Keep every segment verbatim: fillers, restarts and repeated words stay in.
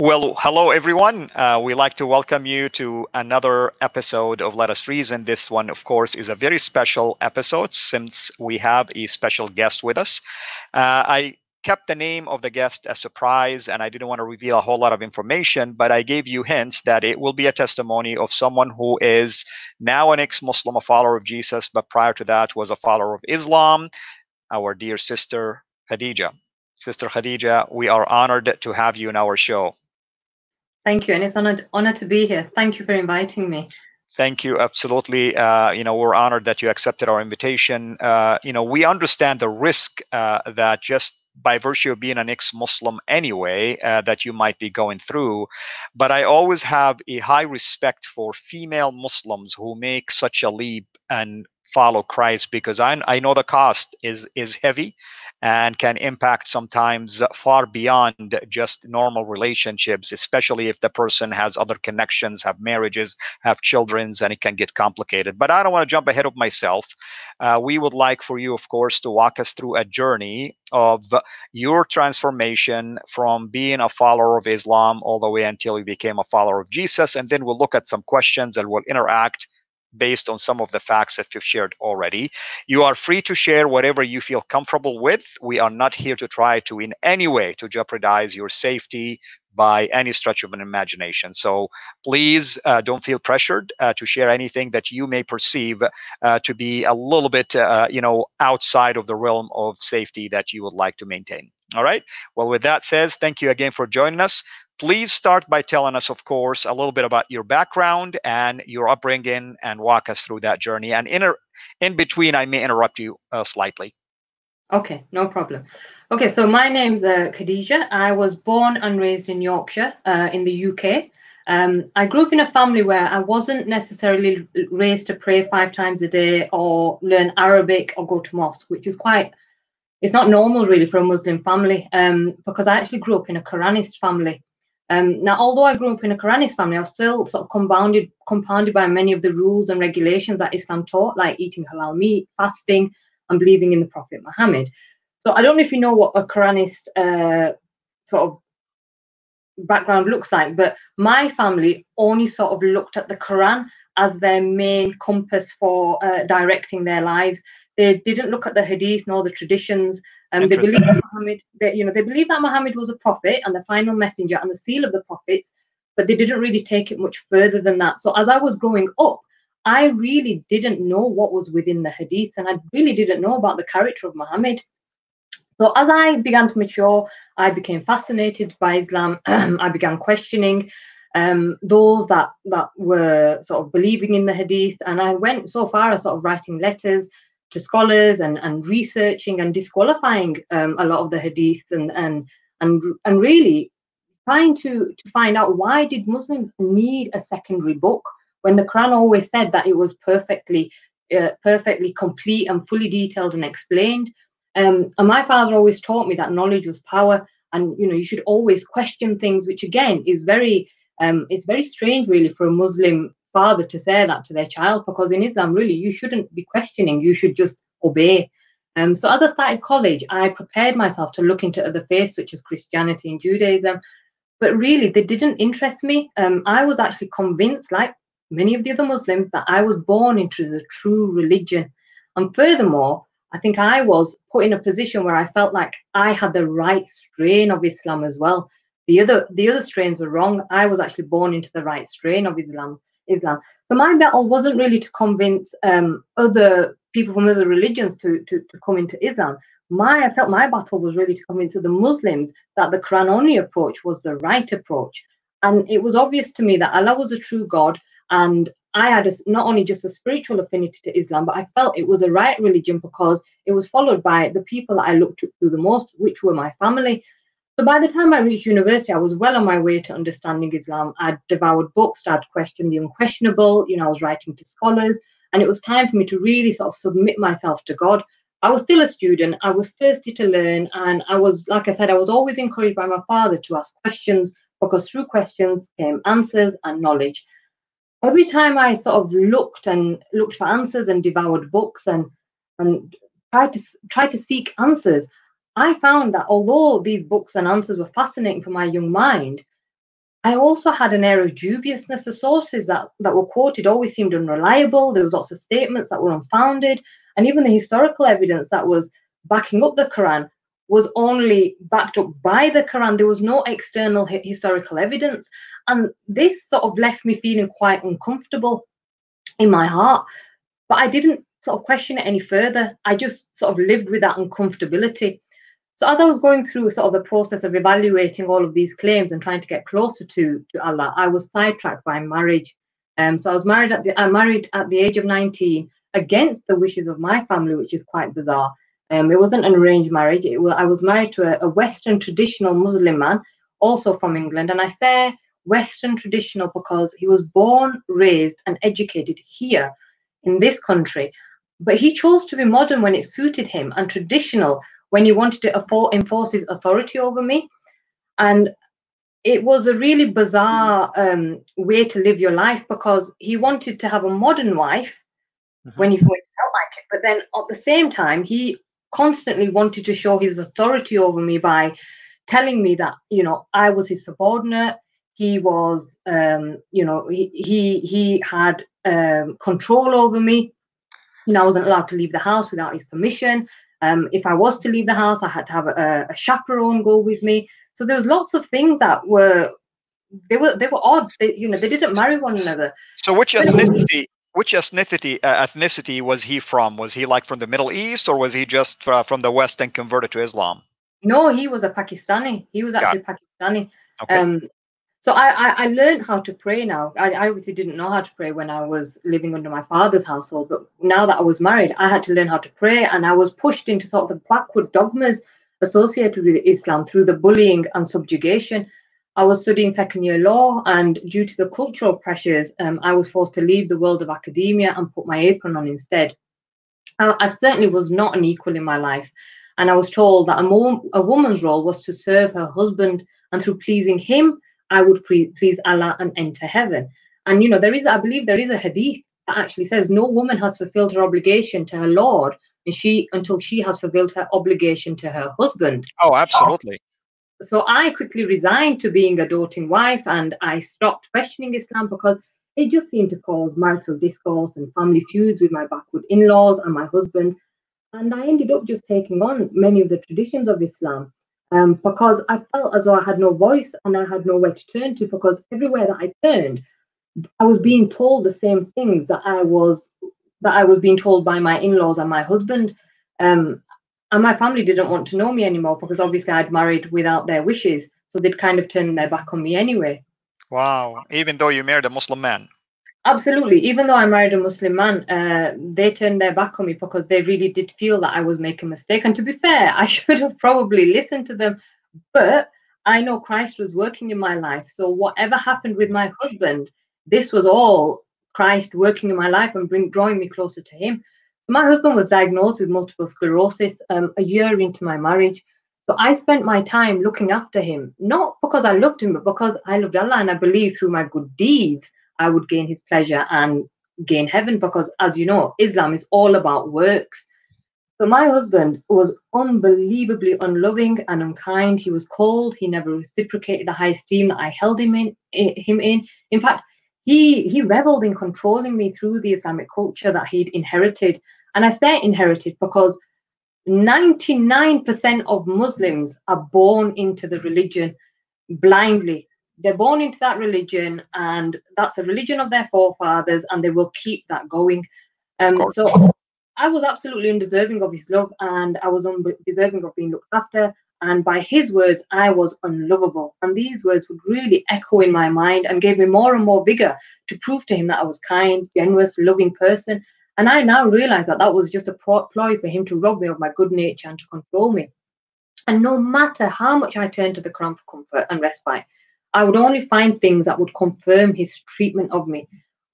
Well, hello, everyone. Uh, we like to welcome you to another episode of Let Us Reason. This one, of course, is a very special episode since we have a special guest with us. Uh, I kept the name of the guest a surprise, and I didn't want to reveal a whole lot of information, but I gave you hints that it will be a testimony of someone who is now an ex-Muslim, a follower of Jesus, but prior to that was a follower of Islam, our dear sister Khadija. Sister Khadija, we are honored to have you in our show. Thank you, and it's an honor, honor to be here. Thank you for inviting me. Thank you, absolutely. Uh, you know, we're honored that you accepted our invitation. Uh, you know, we understand the risk uh, that just by virtue of being an ex-Muslim anyway, uh, that you might be going through. But I always have a high respect for female Muslims who make such a leap and follow Christ, because I, I know the cost is is heavy and can impact sometimes far beyond just normal relationships, especially if the person has other connections, have marriages, have children, and it can get complicated. But I don't want to jump ahead of myself. Uh, we would like for you, of course, to walk us through a journey of your transformation from being a follower of Islam all the way until you became a follower of Jesus. And then we'll look at some questions and we'll interact based on some of the facts that you've shared already. You are free to share whatever you feel comfortable with. We are not here to try to in any way to jeopardize your safety by any stretch of an imagination. So please uh, don't feel pressured uh, to share anything that you may perceive uh, to be a little bit uh, you know, outside of the realm of safety that you would like to maintain. All right. Well, with that says, thank you again for joining us. Please start by telling us, of course, a little bit about your background and your upbringing and walk us through that journey. And in, in between, I may interrupt you uh, slightly. Okay, no problem. Okay, so my name's uh, Khadija. I was born and raised in Yorkshire uh, in the U K. Um, I grew up in a family where I wasn't necessarily raised to pray five times a day or learn Arabic or go to mosque, which is quite, it's not normal really for a Muslim family, um, because I actually grew up in a Quranist family. Um, now, although I grew up in a Quranist family, I was still sort of compounded, compounded by many of the rules and regulations that Islam taught, like eating halal meat, fasting, and believing in the Prophet Muhammad. So I don't know if you know what a Quranist uh, sort of background looks like, but my family only sort of looked at the Quran as their main compass for uh, directing their lives. They didn't look at the Hadith nor the traditions. Um, they believe that Muhammad, they, you know, they believe that Muhammad was a prophet and the final messenger and the seal of the prophets, but they didn't really take it much further than that. So as I was growing up, I really didn't know what was within the Hadith, and I really didn't know about the character of Muhammad. So as I began to mature, I became fascinated by Islam. I began questioning um, those that that were sort of believing in the Hadith, and I went so far as sort of writing letters to scholars and, and researching and disqualifying um, a lot of the hadith and and and and really trying to to find out, why did Muslims need a secondary book when the Quran always said that it was perfectly uh, perfectly complete and fully detailed and explained? Um, and my father always taught me that knowledge was power, and you know you should always question things, which again is very um, it's very strange really for a Muslim father to say that to their child, because in Islam really you shouldn't be questioning, you should just obey. Um, so as I started college, I prepared myself to look into other faiths such as Christianity and Judaism, but really they didn't interest me. Um, I was actually convinced, like many of the other Muslims, that I was born into the true religion, and furthermore I think I was put in a position where I felt like I had the right strain of Islam as well. The other, the other strains were wrong. I was actually born into the right strain of Islam. Islam. So my battle wasn't really to convince um, other people from other religions to, to, to come into Islam. My, I felt my battle was really to convince the Muslims that the Quran-only approach was the right approach. And it was obvious to me that Allah was a true God, and I had a, not only just a spiritual affinity to Islam, but I felt it was the right religion because it was followed by the people that I looked up to the most, which were my family. So by the time I reached university, I was well on my way to understanding Islam. I'd devoured books, I'd questioned the unquestionable, you know, I was writing to scholars, and it was time for me to really sort of submit myself to God. I was still a student, I was thirsty to learn, and I was, like I said, I was always encouraged by my father to ask questions, because through questions came answers and knowledge. Every time I sort of looked and looked for answers and devoured books and and tried to tried to seek answers, I found that although these books and answers were fascinating for my young mind, I also had an air of dubiousness. The sources that, that were quoted always seemed unreliable. There was lots of statements that were unfounded. And even the historical evidence that was backing up the Quran was only backed up by the Quran. There was no external hi- historical evidence. And this sort of left me feeling quite uncomfortable in my heart. But I didn't sort of question it any further. I just sort of lived with that uncomfortability. So as I was going through sort of the process of evaluating all of these claims and trying to get closer to, to Allah, I was sidetracked by marriage. Um, so I was married at the I married at the age of nineteen against the wishes of my family, which is quite bizarre. Um, it wasn't an arranged marriage. It was, I was married to a, a Western traditional Muslim man, also from England. And I say Western traditional because he was born, raised, and educated here in this country. But he chose to be modern when it suited him and traditional when he wanted to enforce his authority over me. And it was a really bizarre um, way to live your life, because he wanted to have a modern wife uh-huh. when he felt like it. But then at the same time, he constantly wanted to show his authority over me by telling me that, you know, I was his subordinate. He was, um, you know, he, he, he had um, control over me. You know, I wasn't allowed to leave the house without his permission. Um, if I was to leave the house, I had to have a, a chaperone go with me. So there was lots of things that were, they were they were odd. They, you know, they didn't marry one another. So which ethnicity, which ethnicity, uh, ethnicity was he from? Was he like from the Middle East, or was he just uh, from the West and converted to Islam? No, he was a Pakistani. He was actually Pakistani. Okay. Um, so I, I, I learned how to pray now. I, I obviously didn't know how to pray when I was living under my father's household. But now that I was married, I had to learn how to pray. And I was pushed into sort of the backward dogmas associated with Islam through the bullying and subjugation. I was studying second year law, and due to the cultural pressures, um, I was forced to leave the world of academia and put my apron on instead. I, I certainly was not an equal in my life. And I was told that a, mom, a woman's role was to serve her husband, and through pleasing him, I would please Allah and enter heaven. And, you know, there is, I believe there is a hadith that actually says no woman has fulfilled her obligation to her Lord and she until she has fulfilled her obligation to her husband. Oh, absolutely. So I quickly resigned to being a doting wife, and I stopped questioning Islam because it just seemed to cause marital discourse and family feuds with my backward in-laws and my husband. And I ended up just taking on many of the traditions of Islam. Um, because I felt as though I had no voice and I had nowhere to turn to, because everywhere that I turned, I was being told the same things that I was that I was being told by my in-laws and my husband. Um, and my family didn't want to know me anymore, because obviously I'd married without their wishes. So they'd kind of turned their back on me anyway. Wow. Even though you married a Muslim man. Absolutely. Even though I married a Muslim man, uh, they turned their back on me because they really did feel that I was making a mistake. And to be fair, I should have probably listened to them. But I know Christ was working in my life. So whatever happened with my husband, this was all Christ working in my life and bring, drawing me closer to him. My husband was diagnosed with multiple sclerosis um, a year into my marriage. So I spent my time looking after him, not because I loved him, but because I loved Allah. And I believe through my good deeds, I would gain his pleasure and gain heaven, because, as you know, Islam is all about works. So my husband was unbelievably unloving and unkind. He was cold. He never reciprocated the high esteem that I held him in. Him in. In fact, he he reveled in controlling me through the Islamic culture that he'd inherited. And I say inherited because ninety-nine percent of Muslims are born into the religion blindly. They're born into that religion, and that's the religion of their forefathers, and they will keep that going. Um, so I was absolutely undeserving of his love, and I was undeserving of being looked after. And by his words, I was unlovable. And these words would really echo in my mind and gave me more and more vigor to prove to him that I was kind, generous, loving person. And I now realize that that was just a ploy for him to rob me of my good nature and to control me. And no matter how much I turned to the Quran for comfort and respite, I would only find things that would confirm his treatment of me.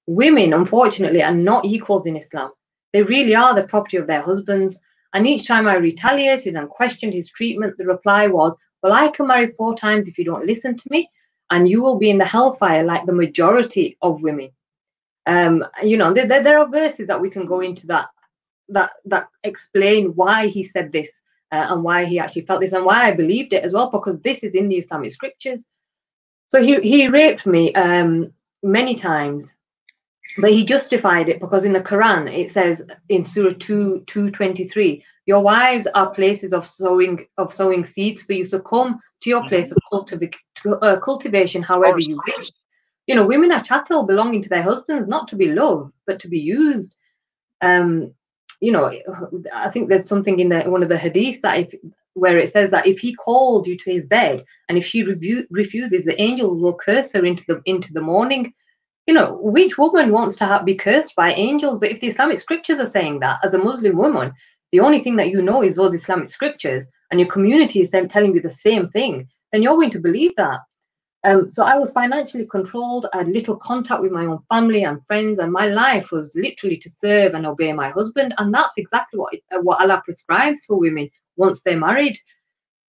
Women, unfortunately, are not equals in Islam. They really are the property of their husbands. And each time I retaliated and questioned his treatment, the reply was, well, I can marry four times if you don't listen to me, and you will be in the hellfire like the majority of women. Um, you know, there, there, there are verses that we can go into that that that explain why he said this uh, and why he actually felt this and why I believed it as well, because this is in the Islamic scriptures. So he, he raped me um, many times, but he justified it because in the Quran, it says in Surah two, two twenty-three, your wives are places of sowing of sowing seeds for you, so come to your place of cultiv uh, cultivation however you wish. You know, women are chattel belonging to their husbands, not to be loved, but to be used. Um, you know, I think there's something in the, one of the hadiths that if, where it says that if he called you to his bed and if she refuses, the angel will curse her into the into the morning. You know, which woman wants to have, be cursed by angels? But if the Islamic scriptures are saying that, as a Muslim woman, the only thing that you know is those Islamic scriptures, and your community is then telling you the same thing, then you're going to believe that. Um, so I was financially controlled. I had little contact with my own family and friends, and my life was literally to serve and obey my husband. And that's exactly what, what Allah prescribes for women once they're married.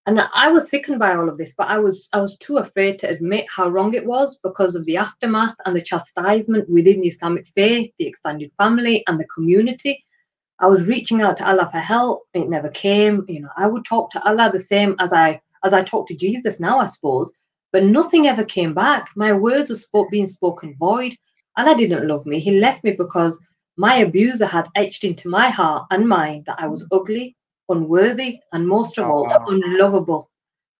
And I was sickened by all of this, but I was, I was too afraid to admit how wrong it was because of the aftermath and the chastisement within the Islamic faith, the extended family and the community. I was reaching out to Allah for help. It never came. You know, I would talk to Allah the same as I, as I talk to Jesus now, I suppose, but nothing ever came back. My words were spoke, being spoken void. Allah didn't love me. He left me because my abuser had etched into my heart and mind that I was ugly, unworthy, and most of all, oh, wow. unlovable.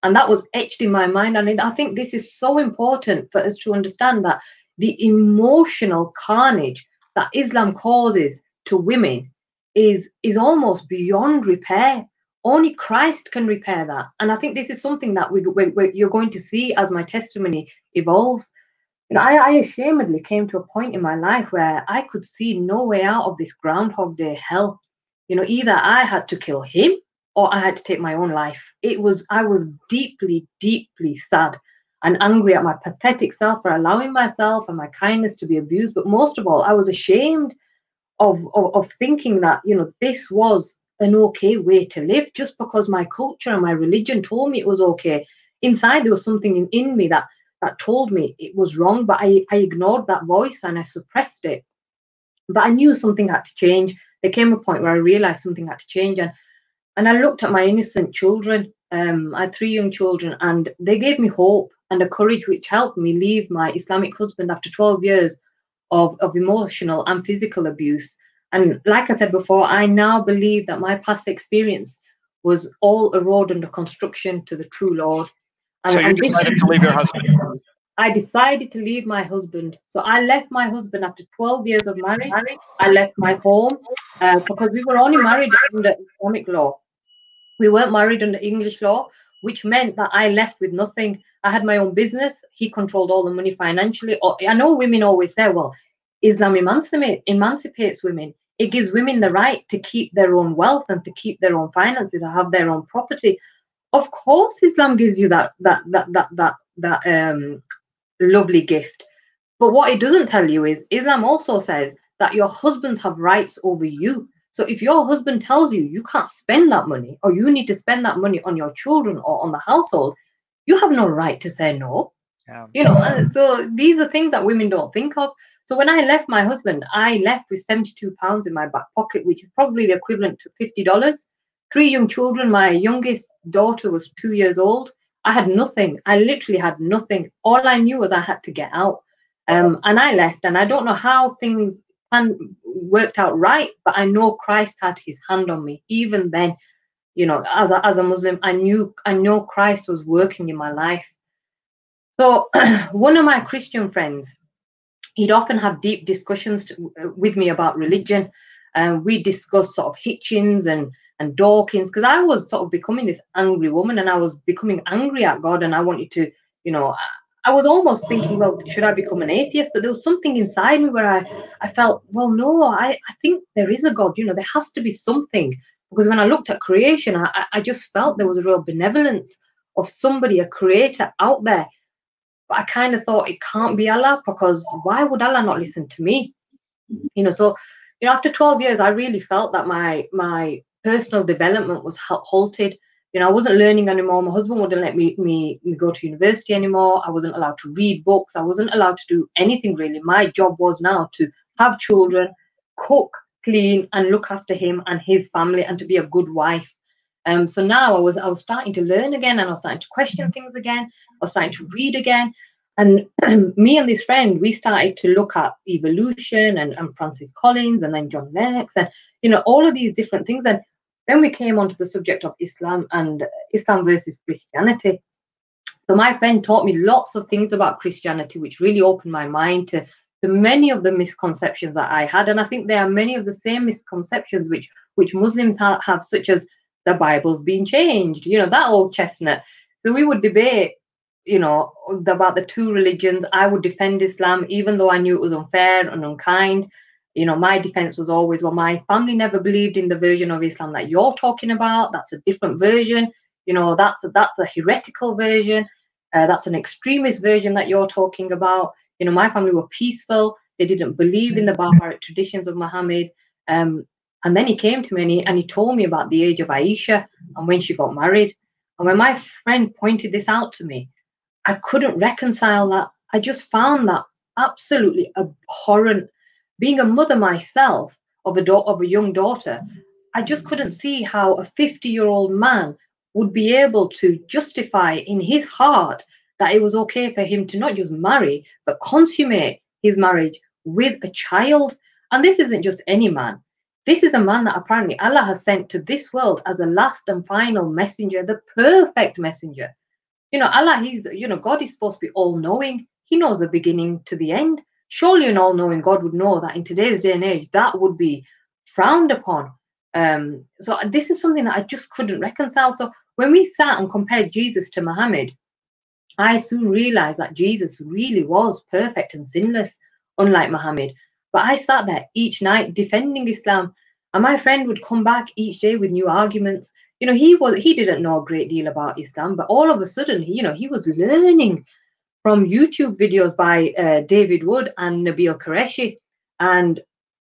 And that was etched in my mind. And I think this is so important for us to understand that the emotional carnage that Islam causes to women is, is almost beyond repair. Only Christ can repair that. And I think this is something that we, we, we, you're going to see as my testimony evolves. You know, I, I ashamedly came to a point in my life where I could see no way out of this Groundhog Day hell. You know, either I had to kill him or I had to take my own life. It was, I was deeply, deeply sad and angry at my pathetic self for allowing myself and my kindness to be abused. But most of all, I was ashamed of, of, of thinking that, you know, this was an okay way to live just because my culture and my religion told me it was okay. Inside, there was something in, in me that, that told me it was wrong, but I, I ignored that voice and I suppressed it. But I knew something had to change. There came a point where I realized something had to change. And, and I looked at my innocent children. Um, I had three young children, and they gave me hope and a courage which helped me leave my Islamic husband after twelve years of, of emotional and physical abuse. And like I said before, I now believe that my past experience was all a road under construction to the true Lord. And, so you and decided to leave your husband? I decided to leave my husband. So I left my husband after twelve years of marriage. I left my home uh, because we were only married under Islamic law. We weren't married under English law, which meant that I left with nothing. I had my own business. He controlled all the money financially. I know women always say, well, Islam emancipate, emancipates women. It gives women the right to keep their own wealth and to keep their own finances, to have their own property. Of course, Islam gives you that, that, that, that, that, that, um, lovely gift. But what it doesn't tell you is Islam also says that your husbands have rights over you. So if your husband tells you you can't spend that money or you need to spend that money on your children or on the household, you have no right to say no. Um, you know, um, so these are things that women don't think of. So when I left my husband, I left with seventy-two pounds in my back pocket, which is probably the equivalent to fifty dollars. Three young children. My youngest daughter was two years old. I had nothing. I literally had nothing. All I knew was I had to get out. Um, and I left. And I don't know how things worked out right, but I know Christ had his hand on me. Even then, you know, as a, as a Muslim, I knew, I know Christ was working in my life. So one of my Christian friends, he'd often have deep discussions to, with me about religion. And we discussed sort of Hitchens and and Dawkins, because I was sort of becoming this angry woman and I was becoming angry at God, and I wanted to, you know, I was almost thinking, well, should I become an atheist? But there was something inside me where I, I felt, well, no, I, I think there is a God, you know, there has to be something. Because when I looked at creation, I, I just felt there was a real benevolence of somebody, a creator out there. But I kind of thought it can't be Allah, because why would Allah not listen to me? You know, so, you know, after twelve years, I really felt that my, my, personal development was halted. You know, I wasn't learning anymore. My husband wouldn't let me, me, me go to university anymore. I wasn't allowed to read books. I wasn't allowed to do anything really. My job was now to have children, cook, clean, and look after him and his family, and to be a good wife. Um, so now I was I was starting to learn again, and I was starting to question things again. I was starting to read again. And me and this friend, we started to look at evolution and, and Francis Collins and then John Lennox and, you know, all of these different things. And then we came onto the subject of Islam and Islam versus Christianity. So my friend taught me lots of things about Christianity, which really opened my mind to, to many of the misconceptions that I had. And I think there are many of the same misconceptions which, which Muslims ha have, such as the Bible's been changed, you know, that old chestnut. So we would debate, you know, about the two religions. I would defend Islam, even though I knew it was unfair and unkind. You know, my defense was always, well, my family never believed in the version of Islam that you're talking about. That's a different version. You know, that's a, that's a heretical version. Uh, that's an extremist version that you're talking about. You know, my family were peaceful. They didn't believe in the barbaric traditions of Muhammad. Um, and then he came to me and he, and he told me about the age of Aisha and when she got married. And when my friend pointed this out to me, I couldn't reconcile that. I just found that absolutely abhorrent. Being a mother myself of a, da of a young daughter, I just couldn't see how a fifty-year-old man would be able to justify in his heart that it was okay for him to not just marry, but consummate his marriage with a child. And this isn't just any man. This is a man that apparently Allah has sent to this world as a last and final messenger, the perfect messenger. You know, Allah, he's, you know, God is supposed to be all-knowing. He knows the beginning to the end. Surely an all-knowing God would know that in today's day and age, that would be frowned upon. Um, so this is something that I just couldn't reconcile. So when we sat and compared Jesus to Muhammad, I soon realized that Jesus really was perfect and sinless, unlike Muhammad. But I sat there each night defending Islam, and my friend would come back each day with new arguments. You know, he was he didn't know a great deal about Islam, but all of a sudden, you know, he was learning from YouTube videos by uh, David Wood and Nabeel Qureshi. And,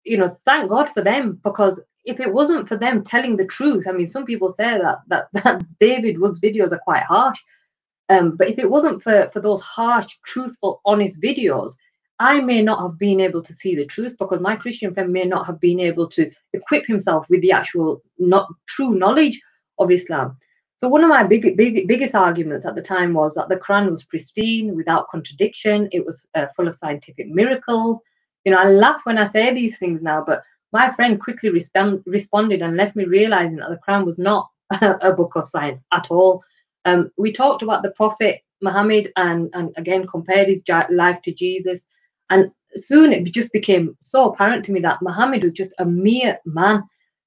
you know, thank God for them, because if it wasn't for them telling the truth, I mean, some people say that that, that David Wood's videos are quite harsh. Um, but if it wasn't for, for those harsh, truthful, honest videos, I may not have been able to see the truth, because my Christian friend may not have been able to equip himself with the actual not true knowledge of Islam. So one of my big, big, biggest arguments at the time was that the Quran was pristine, without contradiction. It was uh, full of scientific miracles. You know, I laugh when I say these things now, but my friend quickly respond, responded and left me realizing that the Quran was not a book of science at all. Um, we talked about the Prophet Muhammad and, and again compared his life to Jesus. And soon it just became so apparent to me that Muhammad was just a mere man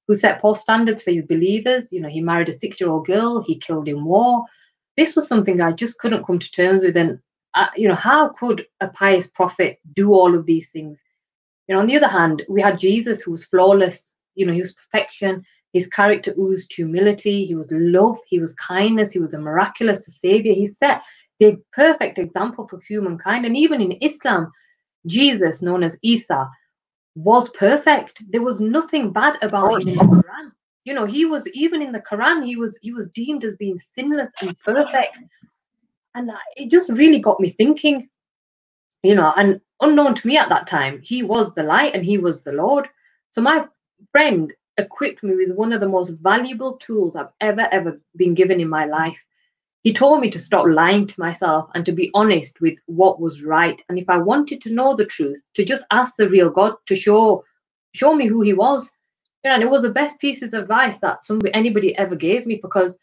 who set poor standards for his believers. You know, he married a six-year-old girl, he killed in war. This was something I just couldn't come to terms with. And, uh, you know, how could a pious prophet do all of these things? You know, on the other hand, we had Jesus, who was flawless. You know, he was perfection. His character oozed humility. He was love. He was kindness. He was a miraculous savior. He set the perfect example for humankind. And even in Islam, Jesus, known as Isa, was perfect. There was nothing bad about him in the Quran. You know, he was, even in the Quran, he was he was deemed as being sinless and perfect. And it just really got me thinking, you know, and unknown to me at that time, he was the light and he was the Lord. So my friend equipped me with one of the most valuable tools I've ever, ever been given in my life. He told me to stop lying to myself and to be honest with what was right. And if I wanted to know the truth, to just ask the real God to show show me who he was. You know, and it was the best pieces of advice that somebody, anybody ever gave me, because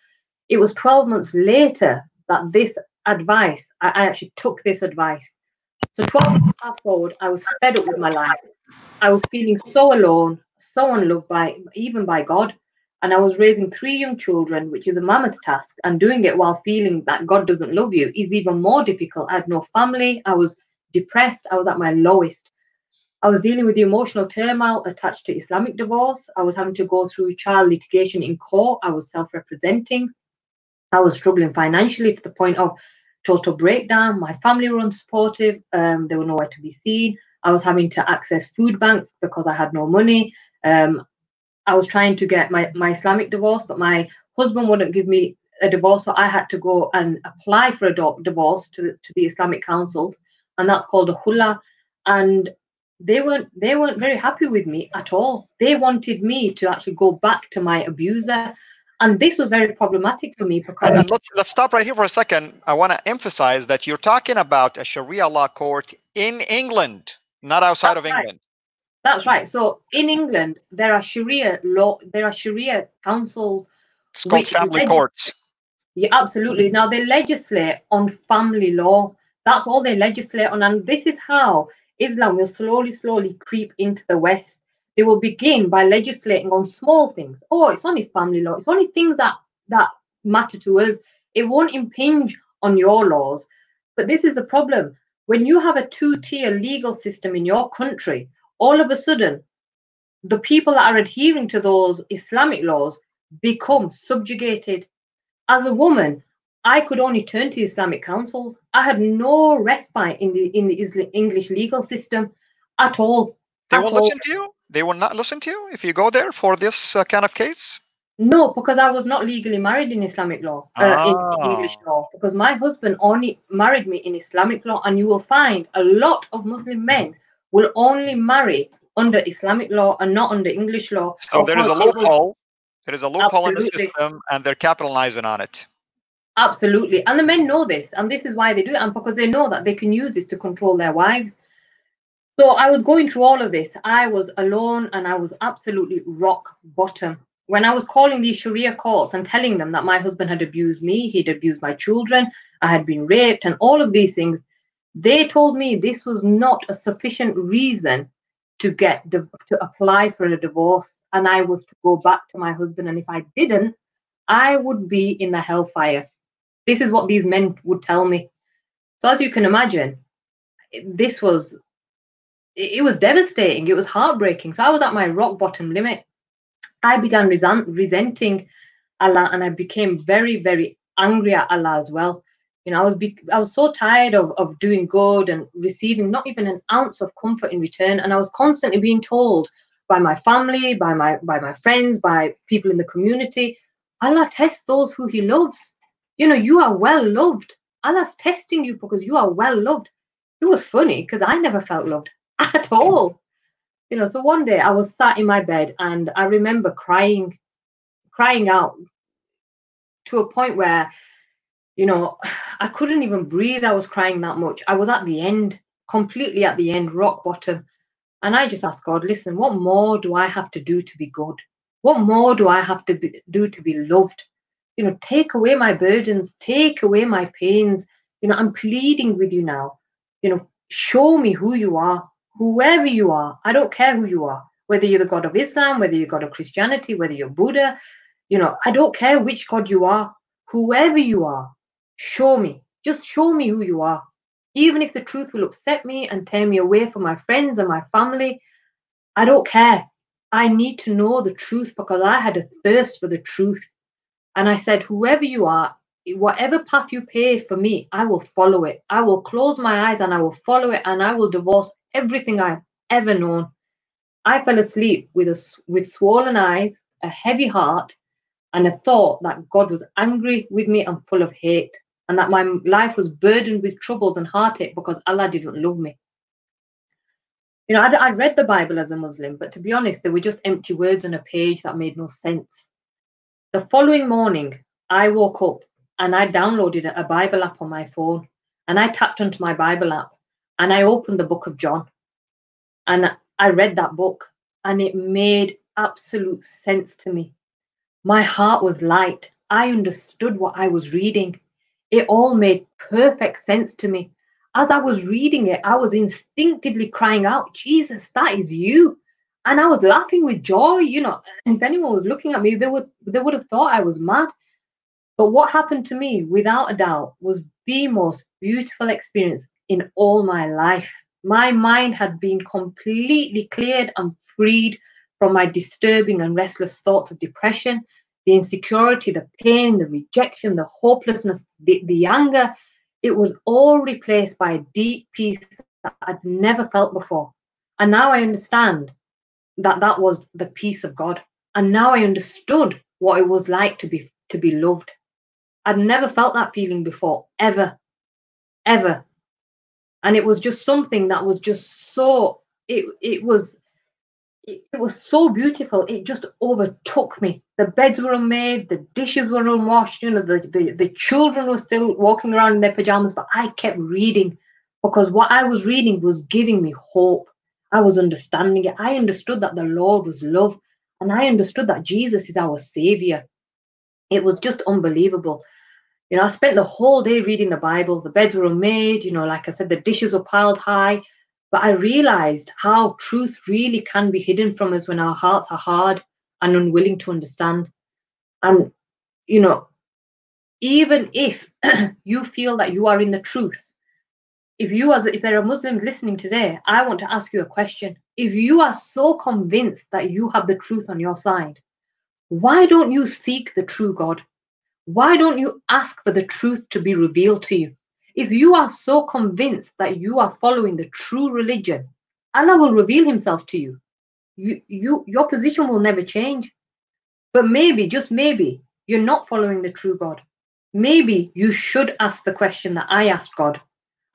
it was twelve months later that this advice, I, I actually took this advice. So twelve months fast forward, I was fed up with my life. I was feeling so alone, so unloved by even by God. And I was raising three young children, which is a mammoth task. And doing it while feeling that God doesn't love you is even more difficult. I had no family. I was depressed. I was at my lowest. I was dealing with the emotional turmoil attached to Islamic divorce. I was having to go through child litigation in court. I was self-representing. I was struggling financially to the point of total breakdown. My family were unsupportive. Um, they were nowhere to be seen. I was having to access food banks because I had no money. Um, I was trying to get my, my Islamic divorce, but my husband wouldn't give me a divorce. So I had to go and apply for a divorce to, to the Islamic Council. And that's called a khula. And they weren't, they weren't very happy with me at all. They wanted me to actually go back to my abuser. And this was very problematic for me because... And let's, let's stop right here for a second. I want to emphasize that you're talking about a Sharia law court in England, not outside That's of England. Right. That's right. So in England, there are Sharia law, there are Sharia councils. It's called family courts. Yeah, absolutely. Now they legislate on family law. That's all they legislate on. And this is how Islam will slowly, slowly creep into the West. They will begin by legislating on small things. Oh, it's only family law. It's only things that, that matter to us. It won't impinge on your laws. But this is the problem. When you have a two-tier legal system in your country, all of a sudden, the people that are adhering to those Islamic laws become subjugated. As a woman, I could only turn to Islamic councils. I had no respite in the in the Isla English legal system at all. They won't listen to you? They will not listen to you if you go there for this uh, kind of case? No, because I was not legally married in Islamic law, uh, ah. in, in English law, because my husband only married me in Islamic law. And you will find a lot of Muslim men will only marry under Islamic law and not under English law. So there is a loophole. There is a loophole in the system, and they're capitalizing on it. Absolutely. And the men know this, and this is why they do it, and because they know that they can use this to control their wives. So I was going through all of this. I was alone, and I was absolutely rock bottom. When I was calling these Sharia courts and telling them that my husband had abused me, he'd abused my children, I had been raped, and all of these things, they told me this was not a sufficient reason to get to apply for a divorce, and I was to go back to my husband, and if I didn't, I would be in the hellfire. This is what these men would tell me. So as you can imagine, this was, it was devastating. It was heartbreaking. So I was at my rock bottom limit. I began resent, resenting Allah, and I became very, very angry at Allah as well. You know, I was be I was so tired of, of doing good and receiving not even an ounce of comfort in return. And I was constantly being told by my family, by my by my friends, by people in the community, Allah tests those who he loves. You know, you are well loved. Allah's testing you because you are well loved. It was funny because I never felt loved at all. You know, so one day I was sat in my bed and I remember crying, crying out to a point where, you know, I couldn't even breathe. I was crying that much. I was at the end, completely at the end, rock bottom. And I just asked God, listen, what more do I have to do to be good? What more do I have to be, do to be loved? You know, take away my burdens, take away my pains. You know, I'm pleading with you now. You know, show me who you are, whoever you are. I don't care who you are, whether you're the God of Islam, whether you're God of Christianity, whether you're Buddha. You know, I don't care which God you are, whoever you are. Show me, just show me who you are, even if the truth will upset me and tear me away from my friends and my family. I don't care. I need to know the truth because I had a thirst for the truth. And I said, whoever you are, whatever path you pave for me, I will follow it. I will close my eyes and I will follow it, and I will divorce everything I've ever known. I fell asleep with a, with swollen eyes, a heavy heart, and a thought that God was angry with me and full of hate, and that my life was burdened with troubles and heartache because Allah didn't love me. You know, I'd, I'd read the Bible as a Muslim, but to be honest, they were just empty words on a page that made no sense. The following morning, I woke up and I downloaded a Bible app on my phone, and I tapped onto my Bible app and I opened the book of John, and I read that book, and it made absolute sense to me. My heart was light. I understood what I was reading. It all made perfect sense to me. As I was reading it, I was instinctively crying out, Jesus, that is you. And I was laughing with joy. You know, if anyone was looking at me, they would, they would have thought I was mad. But what happened to me, without a doubt, was the most beautiful experience in all my life. My mind had been completely cleared and freed from my disturbing and restless thoughts of depression, the insecurity, the pain, the rejection, the hopelessness, the, the anger. It was all replaced by a deep peace that I'd never felt before. And now I understand that that was the peace of God. And now I understood what it was like to be, to be loved. I'd never felt that feeling before, ever, ever. And it was just something that was just so, it, it was it, it was so beautiful. It just overtook me. The beds were unmade, the dishes were unwashed, you know, the, the, the children were still walking around in their pajamas, but I kept reading because what I was reading was giving me hope. I was understanding it. I understood that the Lord was love, and I understood that Jesus is our Savior. It was just unbelievable. You know, I spent the whole day reading the Bible. The beds were unmade, you know, like I said, the dishes were piled high. But I realized how truth really can be hidden from us when our hearts are hard and unwilling to understand. And, you know, even if you feel that you are in the truth, if you as if there are Muslims listening today, I want to ask you a question. If you are so convinced that you have the truth on your side, why don't you seek the true God? Why don't you ask for the truth to be revealed to you? If you are so convinced that you are following the true religion, Allah will reveal himself to you. You, you your position will never change. But maybe, just maybe, you're not following the true God. Maybe you should ask the question that I asked God.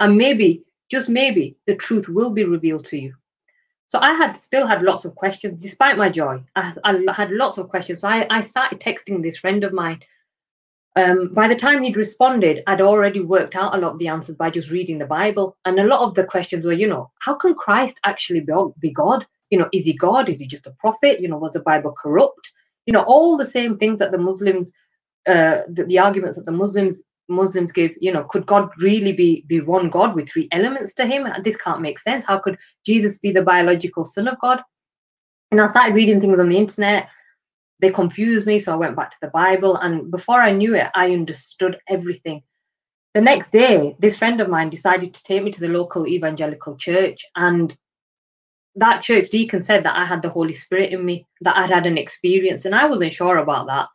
And maybe, just maybe, the truth will be revealed to you. So I had still had lots of questions, despite my joy. I, I had lots of questions. So I, I started texting this friend of mine. Um, by the time he'd responded, I'd already worked out a lot of the answers by just reading the Bible. And a lot of the questions were, you know, how can Christ actually be God? You know, is he God? Is he just a prophet? You know, was the Bible corrupt? You know, all the same things that the Muslims, uh, the, the arguments that the Muslims Muslims give, you know, could God really be, be one God with three elements to him? This can't make sense. How could Jesus be the biological son of God? And I started reading things on the internet. They confused me, so I went back to the Bible. And before I knew it, I understood everything. The next day, this friend of mine decided to take me to the local evangelical church. And that church deacon said that I had the Holy Spirit in me, that I'd had an experience. And I wasn't sure about that.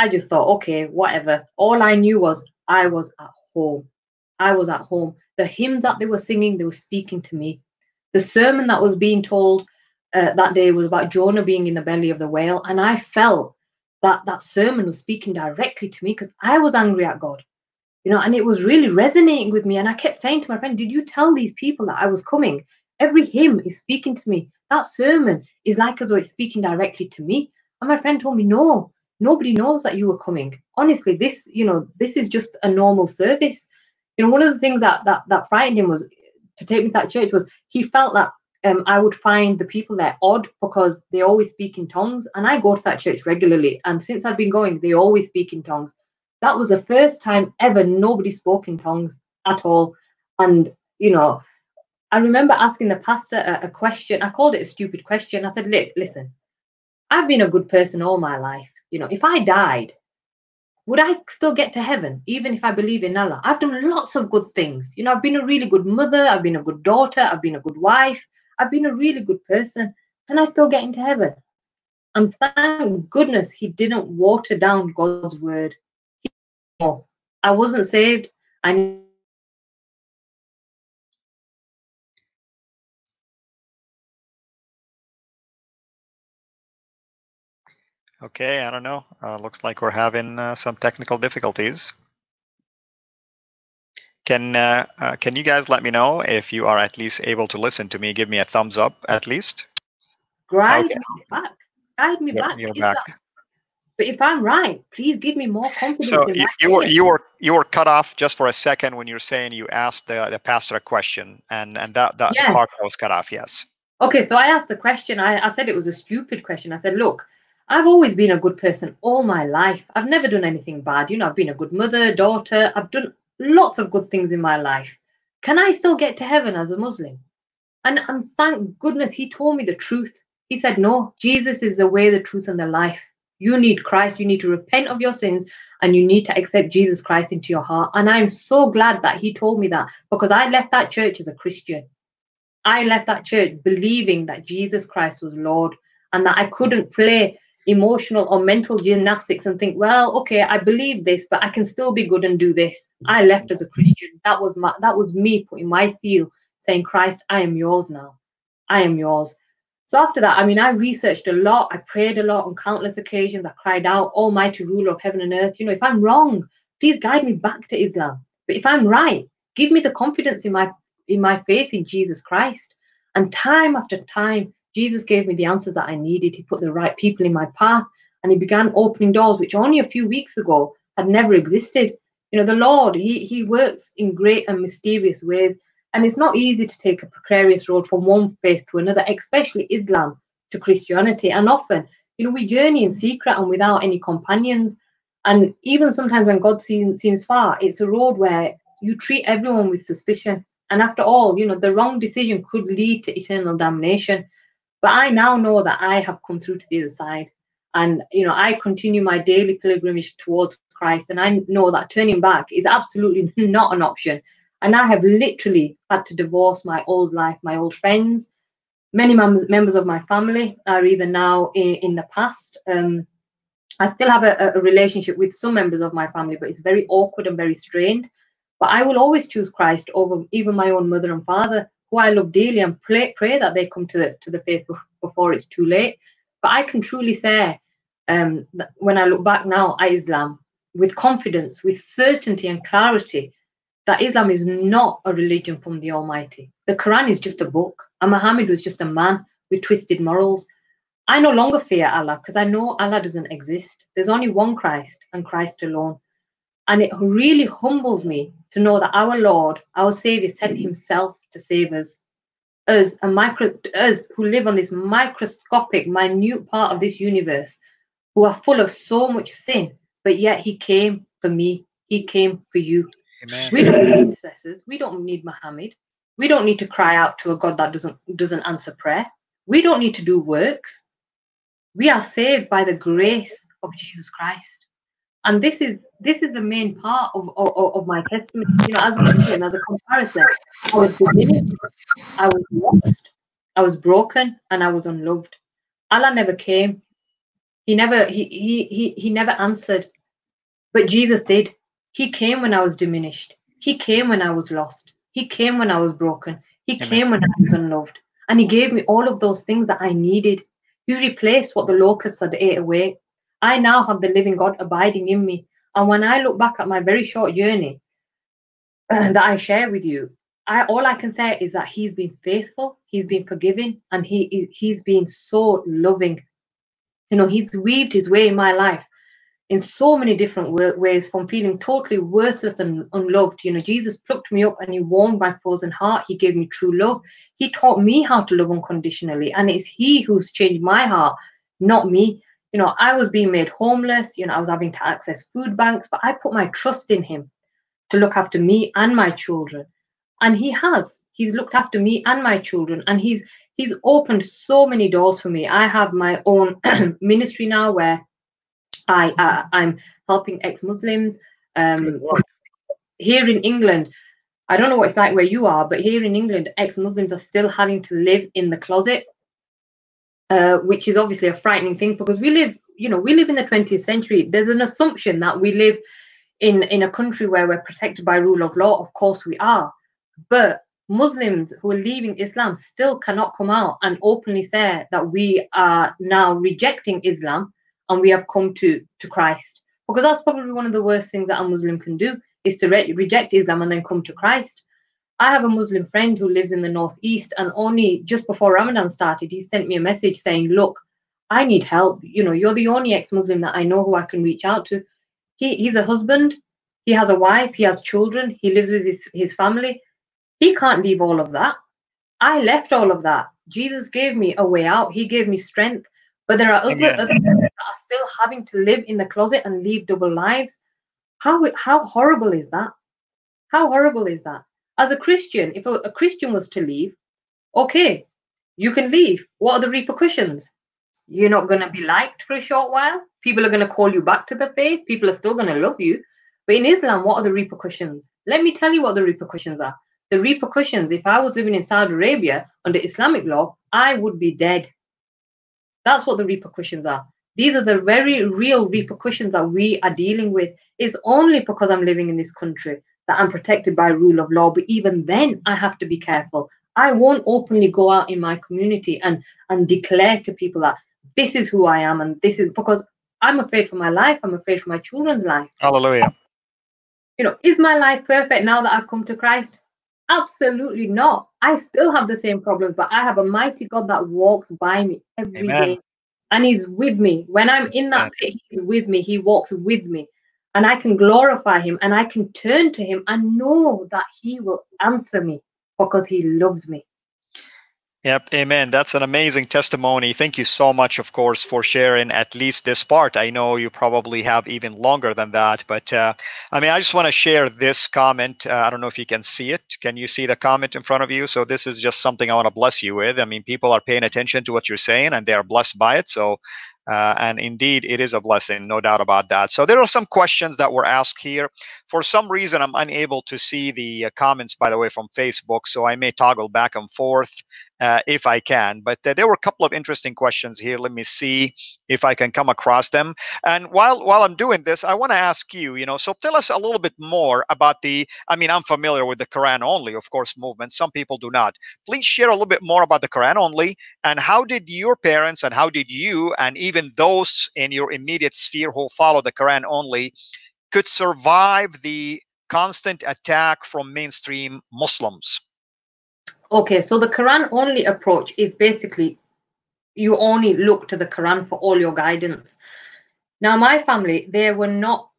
I just thought, okay, whatever. All I knew was I was at home. I was at home. The hymns that they were singing, they were speaking to me. The sermon that was being told uh, that day was about Jonah being in the belly of the whale. And I felt that that sermon was speaking directly to me because I was angry at God, you know, and it was really resonating with me. And I kept saying to my friend, did you tell these people that I was coming? Every hymn is speaking to me. That sermon is like as though it's speaking directly to me. And my friend told me, no. Nobody knows that you were coming. Honestly, this, you know, this is just a normal service. You know, one of the things that that, that frightened him was to take me to that church was he felt that um, I would find the people there odd because they always speak in tongues. And I go to that church regularly. And since I've been going, they always speak in tongues. That was the first time ever nobody spoke in tongues at all. And, you know, I remember asking the pastor a, a question. I called it a stupid question. I said, listen, I've been a good person all my life. You know, if I died, would I still get to heaven, even if I believe in Allah? I've done lots of good things. You know, I've been a really good mother. I've been a good daughter. I've been a good wife. I've been a really good person. Can I still get into heaven? And thank goodness he didn't water down God's word. He, oh, I wasn't saved. I Okay, I don't know. Uh, looks like we're having uh, some technical difficulties. Can uh, uh, can you guys let me know if you are at least able to listen to me? Give me a thumbs up at least. Guide okay. me back. Guide me yeah, back. You're back. That, but if I'm right, please give me more confidence. So you, you were you were you were cut off just for a second when you're saying you asked the the pastor a question, and and that that yes. part was cut off. Yes. Okay, so I asked the question. I I said it was a stupid question. I said, look. I've always been a good person all my life. I've never done anything bad. You know, I've been a good mother, daughter. I've done lots of good things in my life. Can I still get to heaven as a Muslim? And, and thank goodness he told me the truth. He said, no, Jesus is the way, the truth, and the life. You need Christ. You need to repent of your sins, and you need to accept Jesus Christ into your heart. And I'm so glad that he told me that because I left that church as a Christian. I left that church believing that Jesus Christ was Lord and that I couldn't play emotional or mental gymnastics and think, well, okay, I believe this, but I can still be good and do this. I left as a Christian. That was my, that was me putting my seal, saying, Christ, I am yours now. I am yours. So after that, I mean, I researched a lot. I prayed a lot on countless occasions. I cried out, Almighty Ruler of heaven and earth. You know, if I'm wrong, please guide me back to Islam. But if I'm right, give me the confidence in my in my faith in Jesus Christ. And time after time, Jesus gave me the answers that I needed. He put the right people in my path, and he began opening doors which only a few weeks ago had never existed. You know, the Lord, he, he works in great and mysterious ways, and it's not easy to take a precarious road from one faith to another, especially Islam to Christianity. And often, you know, we journey in secret and without any companions. And even sometimes when God seems, seems far, it's a road where you treat everyone with suspicion. And after all, you know, the wrong decision could lead to eternal damnation. But I now know that I have come through to the other side. And, you know, I continue my daily pilgrimage towards Christ. And I know that turning back is absolutely not an option. And I have literally had to divorce my old life, my old friends, many members of my family are either now in, in the past. Um, I still have a, a relationship with some members of my family, but it's very awkward and very strained. But I will always choose Christ over even my own mother and father, who I love dearly, and pray, pray that they come to the, to the faith before it's too late. But I can truly say, um, that when I look back now at Islam, with confidence, with certainty and clarity, that Islam is not a religion from the Almighty. The Quran is just a book, and Muhammad was just a man with twisted morals. I no longer fear Allah because I know Allah doesn't exist. There's only one Christ, and Christ alone. And it really humbles me to know that our Lord, our Savior, sent himself to save us. Us, a micro, us who live on this microscopic, minute part of this universe, who are full of so much sin, but yet he came for me. He came for you. Amen. We don't need intercessors. We don't need Muhammad. We don't need to cry out to a God that doesn't, doesn't answer prayer. We don't need to do works. We are saved by the grace of Jesus Christ. And this is this is the main part of, of, of my testimony. You know, as a Muslim, as a comparison, I was beginning, I was lost, I was broken, and I was unloved. Allah never came. He never he he he he never answered. But Jesus did. He came when I was diminished. He came when I was lost. He came when I was broken. He Amen. Came when I was unloved. And he gave me all of those things that I needed. He replaced what the locusts had ate away. I now have the living God abiding in me. And when I look back at my very short journey uh, that I share with you, I, all I can say is that he's been faithful, he's been forgiving, and he, he's been so loving. You know, he's weaved his way in my life in so many different ways, from feeling totally worthless and unloved. You know, Jesus plucked me up and he warmed my frozen heart. He gave me true love. He taught me how to love unconditionally. And it's he who's changed my heart, not me. You know, I was being made homeless. You know, I was having to access food banks, but I put my trust in him to look after me and my children. And he has. He's looked after me and my children, and he's he's opened so many doors for me. I have my own ministry now where I, I I'm helping ex-Muslims. Um, here in England, I don't know what it's like where you are, but here in England, ex-Muslims are still having to live in the closet. Uh, which is obviously a frightening thing, because we live, you know, we live in the twentieth century. There's an assumption that we live in, in a country where we're protected by rule of law. Of course we are. But Muslims who are leaving Islam still cannot come out and openly say that we are now rejecting Islam and we have come to, to Christ. Because that's probably one of the worst things that a Muslim can do, is to re- reject Islam and then come to Christ. I have a Muslim friend who lives in the northeast, and only just before Ramadan started, he sent me a message saying, look, I need help. You know, you're the only ex-Muslim that I know who I can reach out to. He, he's a husband. He has a wife. He has children. He lives with his, his family. He can't leave all of that. I left all of that. Jesus gave me a way out. He gave me strength. But there are other, yeah. other people that are still having to live in the closet and live double lives. How, how horrible is that? How horrible is that? As a Christian, if a, a Christian was to leave, okay, you can leave. What are the repercussions? You're not going to be liked for a short while. People are going to call you back to the faith. People are still going to love you. But in Islam, what are the repercussions? Let me tell you what the repercussions are. The repercussions, if I was living in Saudi Arabia under Islamic law, I would be dead. That's what the repercussions are. These are the very real repercussions that we are dealing with. It's only because I'm living in this country that I'm protected by rule of law, but even then I have to be careful. I won't openly go out in my community and, and declare to people that this is who I am, and this is, because I'm afraid for my life, I'm afraid for my children's life. Hallelujah. You know, is my life perfect now that I've come to Christ? Absolutely not. I still have the same problems, but I have a mighty God that walks by me every Amen. Day, and he's with me. When I'm in that pit, he's with me. He walks with me, and I can glorify him, and I can turn to him and know that he will answer me because he loves me. Yep. Amen. That's an amazing testimony. Thank you so much, of course, for sharing at least this part. I know you probably have even longer than that, but uh, I mean, I just want to share this comment. Uh, I don't know if you can see it. Can you see the comment in front of you? So this is just something I want to bless you with. I mean, people are paying attention to what you're saying and they are blessed by it. So, uh, and indeed it is a blessing, no doubt about that. So there are some questions that were asked here. For some reason, I'm unable to see the comments, by the way, from Facebook. So I may toggle back and forth. Uh, if I can, but uh, there were a couple of interesting questions here. Let me see if I can come across them. And while while I'm doing this, I want to ask you, you know, so tell us a little bit more about the, I mean, I'm familiar with the Quran only, of course, movement. Some people do not. Please share a little bit more about the Quran only and how did your parents and how did you and even those in your immediate sphere who follow the Quran only could survive the constant attack from mainstream Muslims? Okay, so the Quran only approach is basically you only look to the Quran for all your guidance. Now, my family, they were not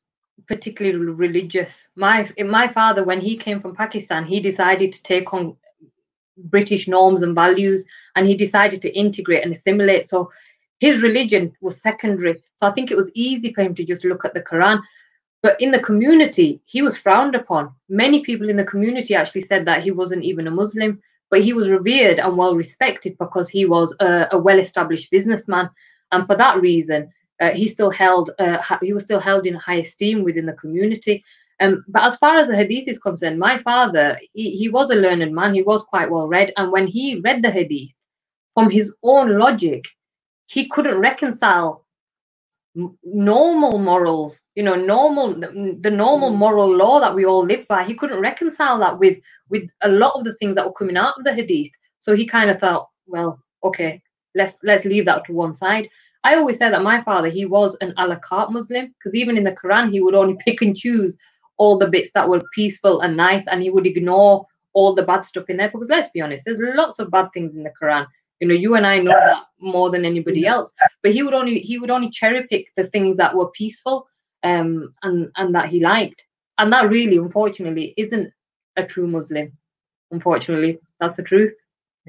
particularly religious. My my father, when he came from Pakistan, he decided to take on British norms and values, and he decided to integrate and assimilate. So his religion was secondary. So I think it was easy for him to just look at the Quran. But in the community, he was frowned upon. Many people in the community actually said that he wasn't even a Muslim. But he was revered and well respected because he was a, a well-established businessman, and for that reason, uh, he still held uh, ha he was still held in high esteem within the community. Um, but as far as the Hadith is concerned, my father he, he was a learned man. He was quite well read, and when he read the Hadith, from his own logic, he couldn't reconcile normal morals, you know, normal the, the normal moral law that we all live by. He couldn't reconcile that with with a lot of the things that were coming out of the Hadith. So he kind of thought, well, okay, let's let's leave that to one side. I always say that my father, he was an a la carte Muslim, because even in the Quran, he would only pick and choose all the bits that were peaceful and nice, and he would ignore all the bad stuff in there, because let's be honest, there's lots of bad things in the Quran. You know, you and I know that more than anybody else. But he would only he would only cherry pick the things that were peaceful um, and and that he liked. And that really, unfortunately, isn't a true Muslim. Unfortunately, that's the truth.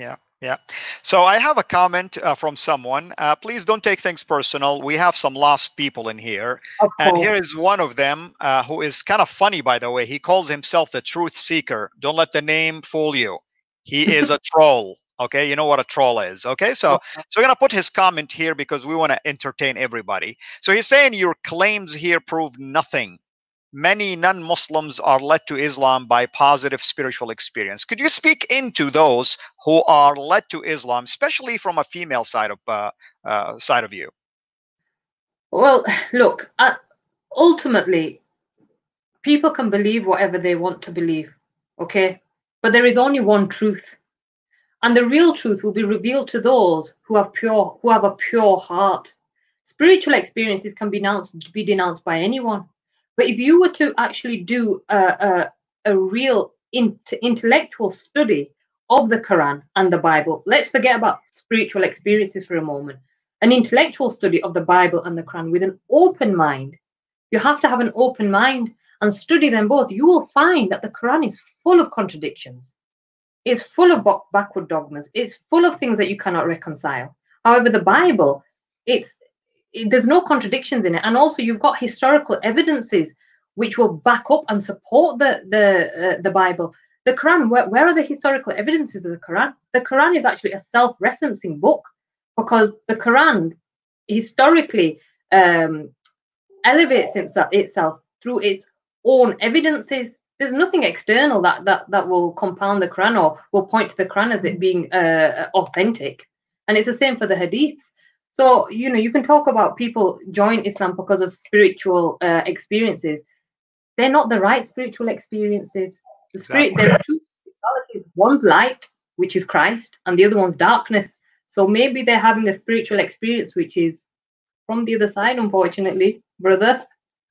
Yeah. Yeah. So I have a comment uh, from someone. Uh, please don't take things personal. We have some lost people in here. And here is one of them uh, who is kind of funny, by the way. He calls himself the truth seeker. Don't let the name fool you. He is a troll. Okay, you know what a troll is. Okay, so so we're going to put his comment here because we want to entertain everybody. So he's saying your claims here prove nothing. Many non-Muslims are led to Islam by positive spiritual experience. Could you speak into those who are led to Islam, especially from a female side of uh, uh, side of you? Well, look, uh, ultimately, people can believe whatever they want to believe. Okay, but there is only one truth. And the real truth will be revealed to those who have pure, who have a pure heart. Spiritual experiences can be denounced, be denounced by anyone. But if you were to actually do a, a, a real in, intellectual study of the Quran and the Bible, let's forget about spiritual experiences for a moment. An intellectual study of the Bible and the Quran with an open mind. You have to have an open mind and study them both. You will find that the Quran is full of contradictions. It's full of backward dogmas. It's full of things that you cannot reconcile. However, the Bible, it's it, there's no contradictions in it. And also, you've got historical evidences which will back up and support the the uh, the Bible. The Quran, where, where are the historical evidences of the Quran? The Quran is actually a self-referencing book, because the Quran historically um, elevates itself, itself through its own evidences. There's nothing external that, that that will compound the Quran or will point to the Quran as it being uh, authentic. And it's the same for the Hadiths. So, you know, you can talk about people join Islam because of spiritual uh, experiences. They're not the right spiritual experiences. The spirit, exactly. There's two spiritualities. One's light, which is Christ, and the other one's darkness. So maybe they're having a spiritual experience which is from the other side, unfortunately, brother.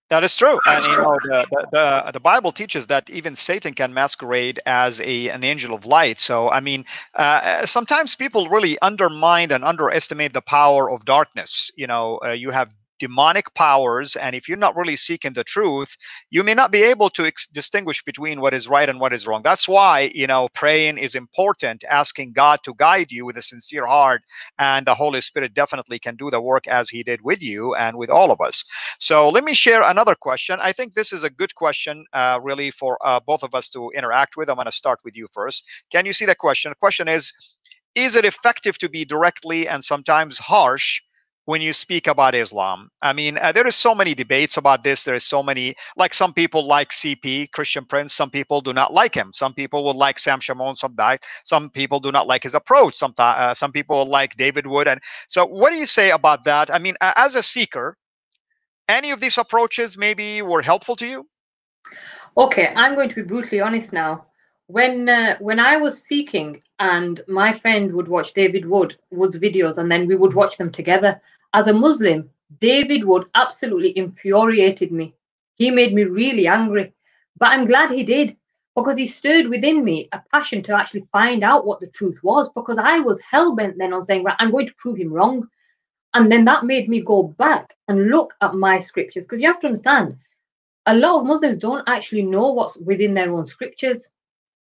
That is true. And, you know, the, the the Bible teaches that even Satan can masquerade as a an angel of light. So, I mean, uh, sometimes people really undermine and underestimate the power of darkness. You know, uh, you have demonic powers, and if you're not really seeking the truth, you may not be able to ex- distinguish between what is right and what is wrong. That's why, you know, praying is important, asking God to guide you with a sincere heart, and the Holy Spirit definitely can do the work as he did with you and with all of us. So let me share another question. I think this is a good question, uh, really, for uh, both of us to interact with. I'm going to start with you first. Can you see the question? The question is, is it effective to be directly and sometimes harsh when you speak about Islam? I mean, uh, there is so many debates about this. There is so many, like some people like C P, Christian Prince. Some people do not like him. Some people will like Sam Shimon. Some die. Some people do not like his approach. Some, uh, some people like David Wood. And so what do you say about that? I mean, uh, as a seeker, any of these approaches maybe were helpful to you? Okay, I'm going to be brutally honest now. When uh, when I was seeking, and my friend would watch David Wood, Wood's videos, and then we would watch them together. As a Muslim, David Wood absolutely infuriated me. He made me really angry, but I'm glad he did, because he stirred within me a passion to actually find out what the truth was, because I was hell-bent then on saying, right, I'm going to prove him wrong. And then that made me go back and look at my scriptures, because you have to understand, a lot of Muslims don't actually know what's within their own scriptures.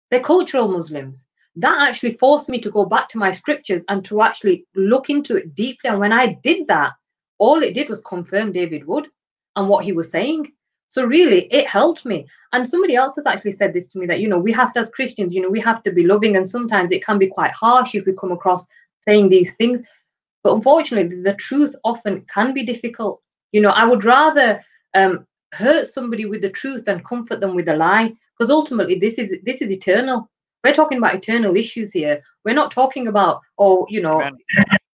They're cultural Muslims. That actually forced me to go back to my scriptures and to actually look into it deeply. And when I did that, all it did was confirm David Wood and what he was saying. So really, it helped me. And somebody else has actually said this to me, that, you know, we have to, as Christians, you know, we have to be loving. And sometimes it can be quite harsh if we come across saying these things. But unfortunately, the truth often can be difficult. You know, I would rather um, hurt somebody with the truth than comfort them with a lie, because ultimately, this is this is eternal. We're talking about eternal issues here. We're not talking about, oh, you know,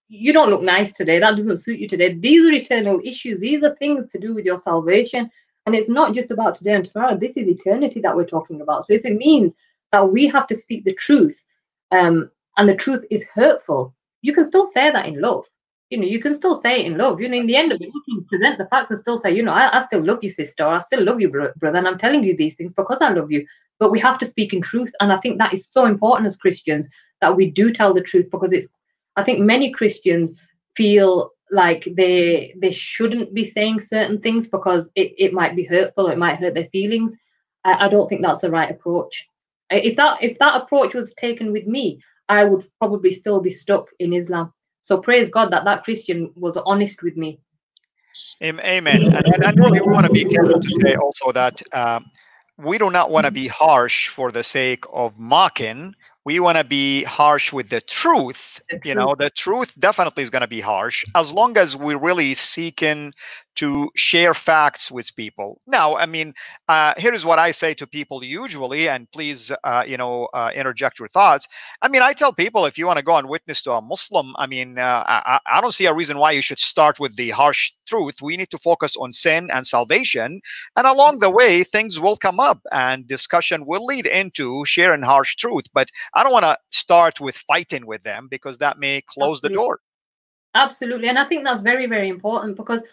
you don't look nice today. That doesn't suit you today. These are eternal issues. These are things to do with your salvation. And it's not just about today and tomorrow. This is eternity that we're talking about. So if it means that we have to speak the truth, um, and the truth is hurtful, you can still say that in love. You know, you can still say it in love. You know, in the end of it, you can present the facts and still say, you know, I, I still love you, sister, or I still love you, brother, and I'm telling you these things because I love you. But we have to speak in truth. And I think that is so important as Christians, that we do tell the truth, because it's, I think many Christians feel like they they shouldn't be saying certain things because it, it might be hurtful, it might hurt their feelings. I, I don't think that's the right approach. If that, if that approach was taken with me, I would probably still be stuck in Islam. So praise God that that Christian was honest with me. Amen. And I really want to be careful to say also that um, we do not want to be harsh for the sake of mocking. We want to be harsh with the truth. The truth. You know, the truth definitely is going to be harsh, as long as we're really seeking to share facts with people. Now, I mean, uh, here is what I say to people usually, and please, uh, you know, uh, interject your thoughts. I mean, I tell people, if you want to go and witness to a Muslim, I mean, uh, I, I don't see a reason why you should start with the harsh truth. We need to focus on sin and salvation. And along the way, things will come up and discussion will lead into sharing harsh truth. But I don't want to start with fighting with them, because that may close Absolutely. the door. Absolutely. And I think that's very, very important, because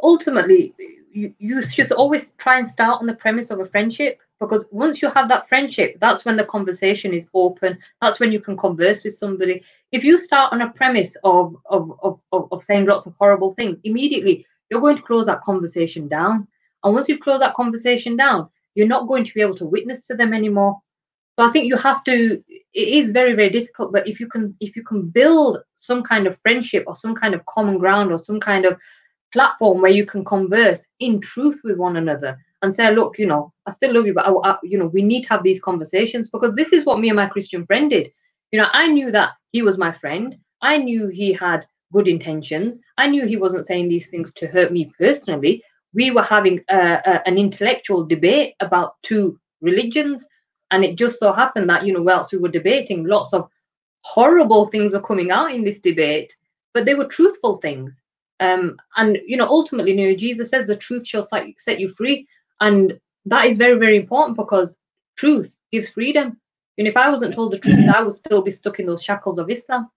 ultimately, you, you should always try and start on the premise of a friendship, because once you have that friendship, that's when the conversation is open. That's when you can converse with somebody. If you start on a premise of, of, of, of, of saying lots of horrible things, immediately you're going to close that conversation down. And once you close that conversation down, you're not going to be able to witness to them anymore. So I think you have to, it is very, very difficult, but if you can, if you can build some kind of friendship or some kind of common ground or some kind of platform where you can converse in truth with one another and say, look, you know, I still love you, but I, I, you know, we need to have these conversations, because this is what me and my Christian friend did. You know, I knew that he was my friend. I knew he had good intentions. I knew he wasn't saying these things to hurt me personally. We were having a, a, an intellectual debate about two religions. And it just so happened that, you know, whilst we were debating, lots of horrible things were coming out in this debate, but they were truthful things. Um, and, you know, ultimately, you know, Jesus says the truth shall set you free. And that is very, very important, because truth gives freedom. And if I wasn't told the truth, I would still be stuck in those shackles of Islam.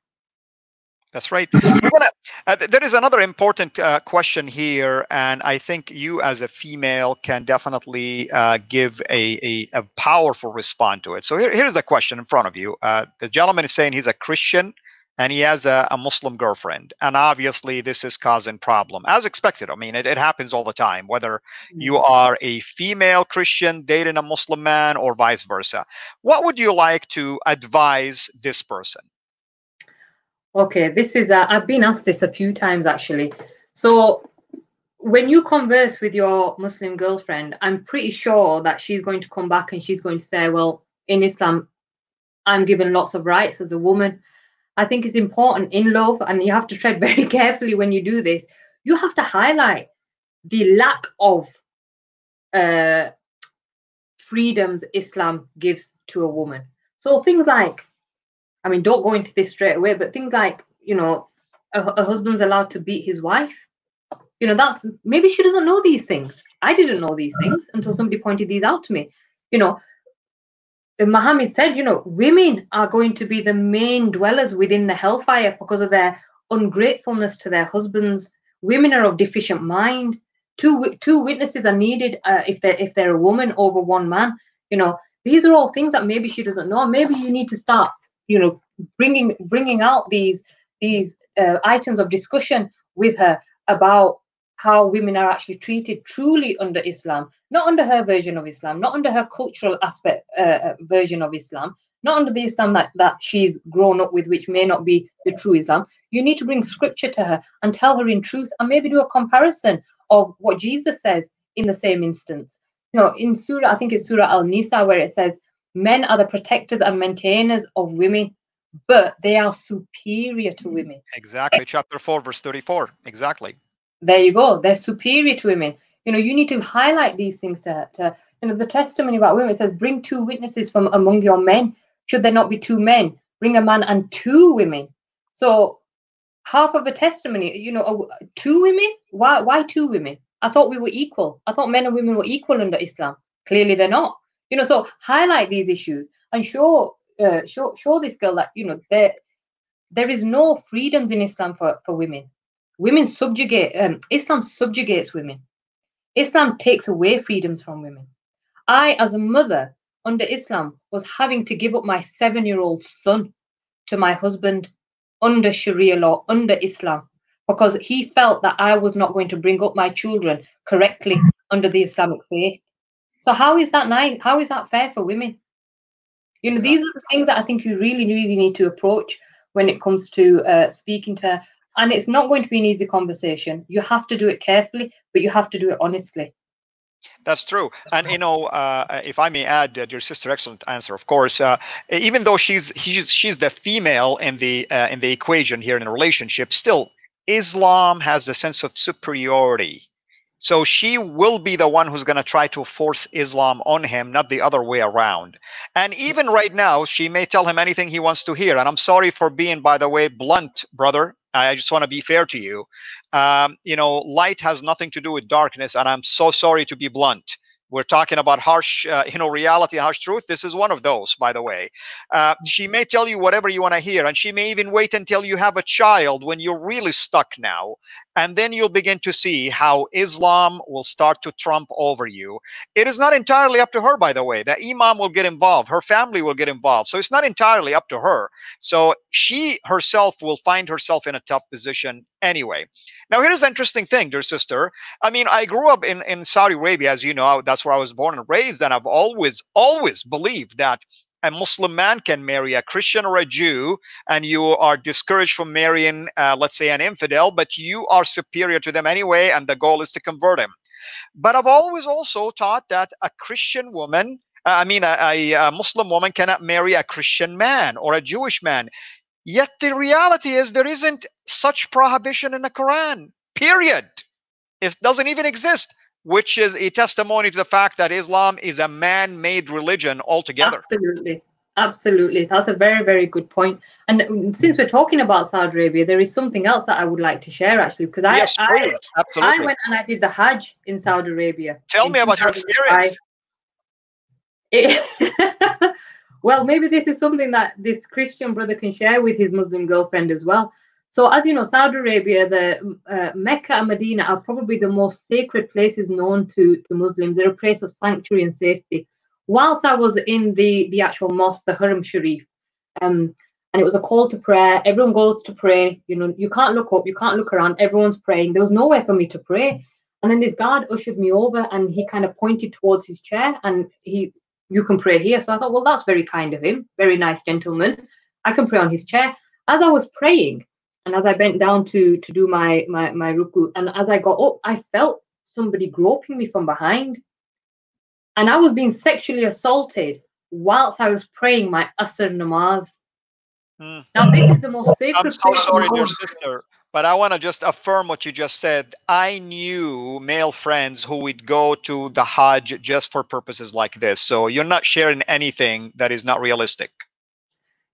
That's right. We're gonna, uh, there is another important uh, question here, and I think you as a female can definitely uh, give a, a, a powerful response to it. So here, here's the question in front of you. Uh, the gentleman is saying he's a Christian and he has a, a Muslim girlfriend. And obviously this is causing problem, as expected. I mean, it, it happens all the time, whether you are a female Christian dating a Muslim man or vice versa. What would you like to advise this person? Okay, this is, uh, I've been asked this a few times actually. So when you converse with your Muslim girlfriend, I'm pretty sure that she's going to come back and she's going to say, well, in Islam, I'm given lots of rights as a woman. I think it's important in love, and you have to tread very carefully when you do this. You have to highlight the lack of uh, freedoms Islam gives to a woman. So things like, I mean, don't go into this straight away, but things like, you know, a, a husband's allowed to beat his wife. You know, that's, maybe she doesn't know these things. I didn't know these things until somebody pointed these out to me. You know, Muhammad said, you know, women are going to be the main dwellers within the hellfire because of their ungratefulness to their husbands. Women are of deficient mind. Two, two witnesses are needed uh, if they're, if they're a woman over one man. You know, these are all things that maybe she doesn't know. Maybe you need to start, you know, bringing bringing out these these uh, items of discussion with her about how women are actually treated truly under Islam, not under her version of Islam, not under her cultural aspect uh, version of Islam, not under the Islam that, that she's grown up with, which may not be the true Islam. You need to bring scripture to her and tell her in truth, and maybe do a comparison of what Jesus says in the same instance. You know, in Surah, I think it's Surah Al-Nisa, where it says, men are the protectors and maintainers of women, but they are superior to women. Exactly. Chapter four, verse thirty-four. Exactly. There you go. They're superior to women. You know, you need to highlight these things to her. To, you know, the testimony about women, it says, bring two witnesses from among your men. Should there not be two men? Bring a man and two women. So half of a testimony, you know, two women? Why, why two women? I thought we were equal. I thought men and women were equal under Islam. Clearly they're not. You know, so highlight these issues and show, uh, show, show this girl that, you know, there, there is no freedoms in Islam for, for women. Women subjugate, um, Islam subjugates women. Islam takes away freedoms from women. I, as a mother under Islam, was having to give up my seven-year-old son to my husband under Sharia law, under Islam, because he felt that I was not going to bring up my children correctly under the Islamic faith. So how is that nice? How is that fair for women? You know, these are the things that I think you really, really need to approach when it comes to uh, speaking to her. And it's not going to be an easy conversation. You have to do it carefully, but you have to do it honestly. That's true. And, you know, uh, if I may add, uh, dear sister, excellent answer, of course, uh, even though she's, she's, she's the female in the, uh, in the equation here in a relationship, still, Islam has a sense of superiority. So she will be the one who's going to try to force Islam on him, not the other way around. And even right now, she may tell him anything he wants to hear. And I'm sorry for being, by the way, blunt, brother. I just want to be fair to you. Um, you know, light has nothing to do with darkness. And I'm so sorry to be blunt. We're talking about harsh, uh, you know, reality, harsh truth. This is one of those, by the way. Uh, she may tell you whatever you want to hear, and she may even wait until you have a child when you're really stuck now. And then you'll begin to see how Islam will start to trump over you. It is not entirely up to her, by the way. The imam will get involved. Her family will get involved. So it's not entirely up to her. So she herself will find herself in a tough position anyway. Now, here's the interesting thing, dear sister. I mean, I grew up in, in Saudi Arabia, as you know. That's where I was born and raised. And I've always, always believed that a Muslim man can marry a Christian or a Jew, and you are discouraged from marrying, uh, let's say, an infidel, but you are superior to them anyway, and the goal is to convert him. But I've always also taught that a Christian woman, uh, I mean, a, a Muslim woman cannot marry a Christian man or a Jewish man. Yet the reality is there isn't such prohibition in the Quran, period. It doesn't even exist, which is a testimony to the fact that Islam is a man-made religion altogether. Absolutely. Absolutely. That's a very, very good point. And since we're talking about Saudi Arabia, there is something else that I would like to share, actually, because I, yes, I, I went and I did the Hajj in Saudi Arabia. Tell me about your experience. It, well, maybe this is something that this Christian brother can share with his Muslim girlfriend as well. So as you know, Saudi Arabia, the uh, Mecca and Medina are probably the most sacred places known to, to Muslims. They're a place of sanctuary and safety. Whilst I was in the, the actual mosque, the Haram Sharif, um, and it was a call to prayer, everyone goes to pray, you know, you can't look up, you can't look around, everyone's praying. There was nowhere for me to pray. And then this guard ushered me over and he kind of pointed towards his chair and he, you can pray here. So I thought, well, that's very kind of him, very nice gentleman. I can pray on his chair. As I was praying, and as I bent down to to do my, my, my ruku, and as I got up, I felt somebody groping me from behind. And I was being sexually assaulted whilst I was praying my asr namaz. Mm. Now, this is the most sacred place. I'm so sorry, dear sister, but I want to just affirm what you just said. I knew male friends who would go to the Hajj just for purposes like this. So you're not sharing anything that is not realistic.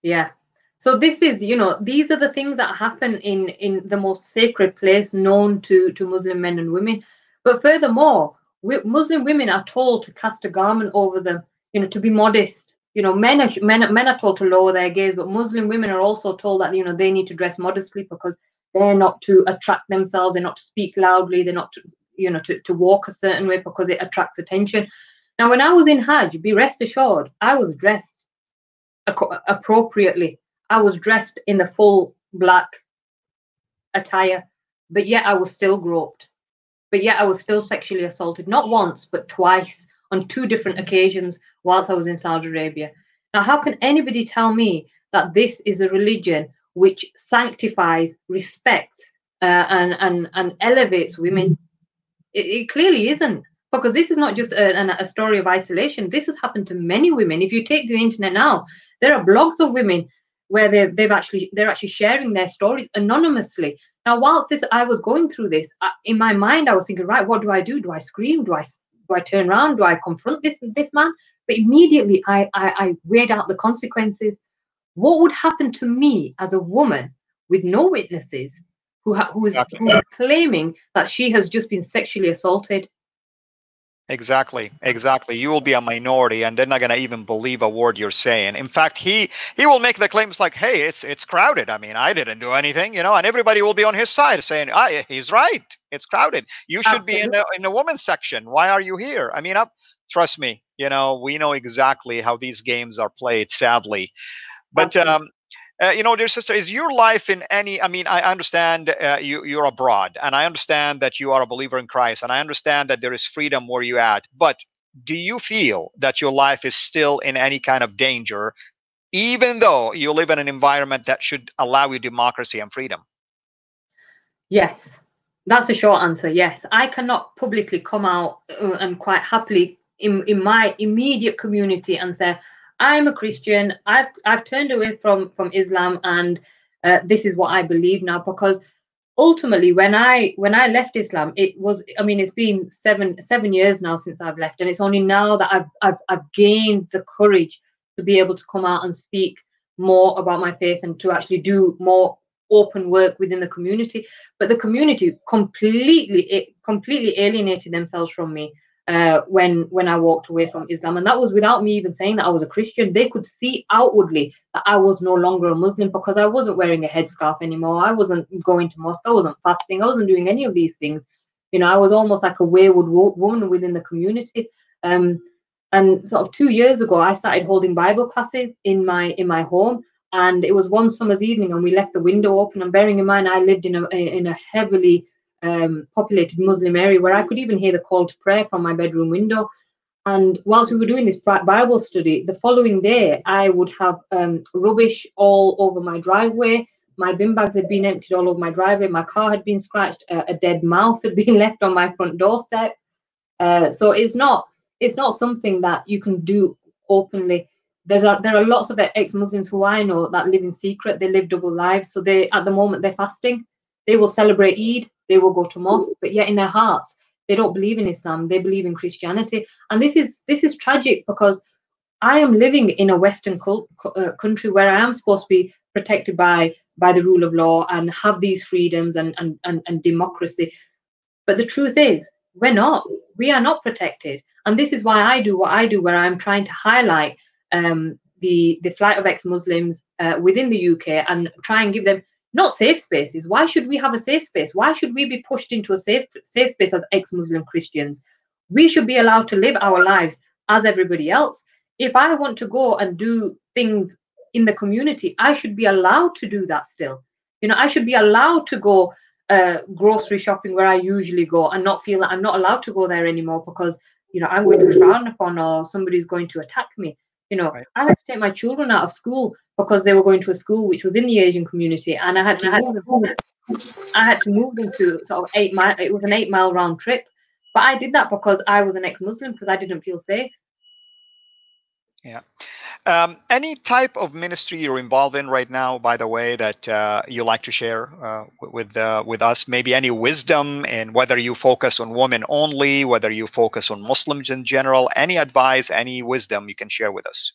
Yeah. So this is, you know, these are the things that happen in, in the most sacred place known to, to Muslim men and women. But furthermore, we, Muslim women are told to cast a garment over them, you know, to be modest. You know, men are, men, men are told to lower their gaze, but Muslim women are also told that, you know, they need to dress modestly because they're not to attract themselves, they're not to speak loudly, they're not to, you know, to, to walk a certain way because it attracts attention. Now, when I was in Hajj, be rest assured, I was dressed appropriately. I was dressed in the full black attire, but yet I was still groped. But yet I was still sexually assaulted, not once, but twice on two different occasions whilst I was in Saudi Arabia. Now, how can anybody tell me that this is a religion which sanctifies, respects, uh, and, and, and elevates women? It, it clearly isn't, because this is not just a, a story of isolation. This has happened to many women. If you take the internet now, there are blogs of women where they've, they've actually, they're actually sharing their stories anonymously. Now, whilst this, I was going through this, I, in my mind, I was thinking, right, what do I do? Do I scream? Do I, do I turn around? Do I confront this, this man? But immediately I, I, I weighed out the consequences. What would happen to me as a woman with no witnesses who, ha who, is, exactly. who is claiming that she has just been sexually assaulted? Exactly, exactly. You will be a minority, and they're not going to even believe a word you're saying. In fact, he he will make the claims like, "Hey, it's it's crowded. I mean, I didn't do anything, you know." And everybody will be on his side, saying, "Ah, he's right. It's crowded. You should Absolutely. be in the in the women's section. Why are you here?" I mean, up. Trust me, you know, we know exactly how these games are played. Sadly, but. Absolutely. um Uh, you know, dear sister, is your life in any, I mean, I understand uh, you, you're abroad, and I understand that you are a believer in Christ, and I understand that there is freedom where you're at, but do you feel that your life is still in any kind of danger, even though you live in an environment that should allow you democracy and freedom? Yes, that's a short answer, yes. I cannot publicly come out uh, and quite happily in, in my immediate community and say, I'm a Christian, I've I've turned away from, from Islam, and uh, this is what I believe now, because ultimately when I when I left Islam, it was, I mean, it's been seven seven years now since I've left, and it's only now that I've I've, I've gained the courage to be able to come out and speak more about my faith and to actually do more open work within the community. But the community completely it completely alienated themselves from me. Uh, when when I walked away from Islam, and that was without me even saying that I was a Christian. They could see outwardly that I was no longer a Muslim because I wasn't wearing a headscarf anymore. I wasn't going to mosque. I wasn't fasting. I wasn't doing any of these things. You know, I was almost like a wayward woman within the community. Um, and sort of two years ago, I started holding Bible classes in my in my home, and it was one summer's evening, and we left the window open. And bearing in mind, I lived in a in a heavily Um, populated Muslim area where I could even hear the call to prayer from my bedroom window. And whilst we were doing this Bible study, the following day I would have um, rubbish all over my driveway. My bin bags had been emptied all over my driveway. My car had been scratched. Uh, a dead mouse had been left on my front doorstep. Uh, so it's not it's not something that you can do openly. There's a, there are lots of ex-Muslims who I know that live in secret. They live double lives. So they at the moment they're fasting. They will celebrate Eid. They will go to mosque, but yet in their hearts, they don't believe in Islam. They believe in Christianity. And this is this is tragic because I am living in a Western cult, uh, country where I am supposed to be protected by, by the rule of law and have these freedoms and, and, and, and democracy. But the truth is, we're not. We are not protected. And this is why I do what I do, where I'm trying to highlight um, the, the plight of ex-Muslims uh, within the U K and try and give them not safe spaces. Why should we have a safe space? Why should we be pushed into a safe safe space as ex-Muslim Christians? We should be allowed to live our lives as everybody else. If I want to go and do things in the community, I should be allowed to do that still. You know, I should be allowed to go uh, grocery shopping where I usually go and not feel that I'm not allowed to go there anymore because, you know, I'm going to be frowned upon or somebody's going to attack me. You know, right. I had to take my children out of school because they were going to a school which was in the Asian community, and I had to move them. I had to move them to sort of eight mile. It was an eight mile round trip, but I did that because I was an ex-Muslim, because I didn't feel safe. Yeah. Um, any type of ministry you're involved in right now, by the way, that uh, you like to share uh, with uh, with us? Maybe any wisdom, and whether you focus on women only, whether you focus on Muslims in general, any advice, any wisdom you can share with us?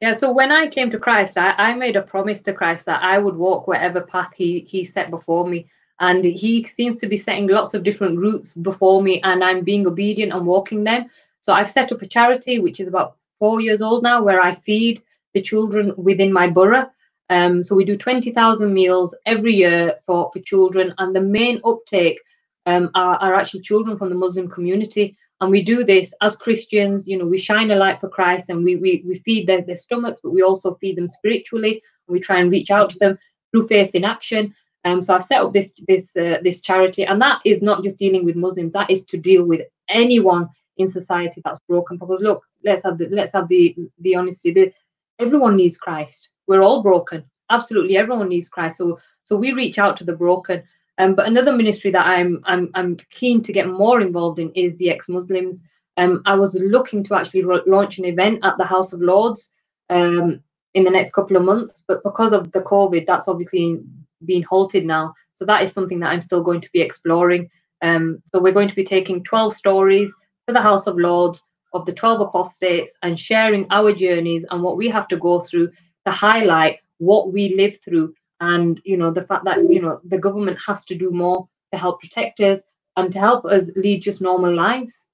Yeah, so when I came to Christ, I, I made a promise to Christ that I would walk whatever path he, he set before me. And he seems to be setting lots of different routes before me, and I'm being obedient and walking them. So I've set up a charity, which is about four years old now, where I feed the children within my borough. Um, so we do twenty thousand meals every year for, for children. And the main uptake um, are, are actually children from the Muslim community. And we do this as Christians. You know, we shine a light for Christ, and we we, we feed their, their stomachs, but we also feed them spiritually. We try and reach out to them through faith in action. Um, so I've set up this, this, uh, this charity. And that is not just dealing with Muslims. That is to deal with anyone in society that's broken, because look, let's have the let's have the the honesty, the everyone needs Christ. We're all broken, absolutely everyone needs Christ. So so we reach out to the broken. Um but another ministry that i'm i'm, I'm keen to get more involved in is the ex-Muslims. um I was looking to actually launch an event at the House of Lords um in the next couple of months, but because of the COVID, that's obviously being halted now. So that is something that I'm still going to be exploring. Um so we're going to be taking twelve stories to the House of Lords of the twelve apostates and sharing our journeys and what we have to go through to highlight what we live through, and you know, the fact that, you know, the government has to do more to help protect us and to help us lead just normal lives.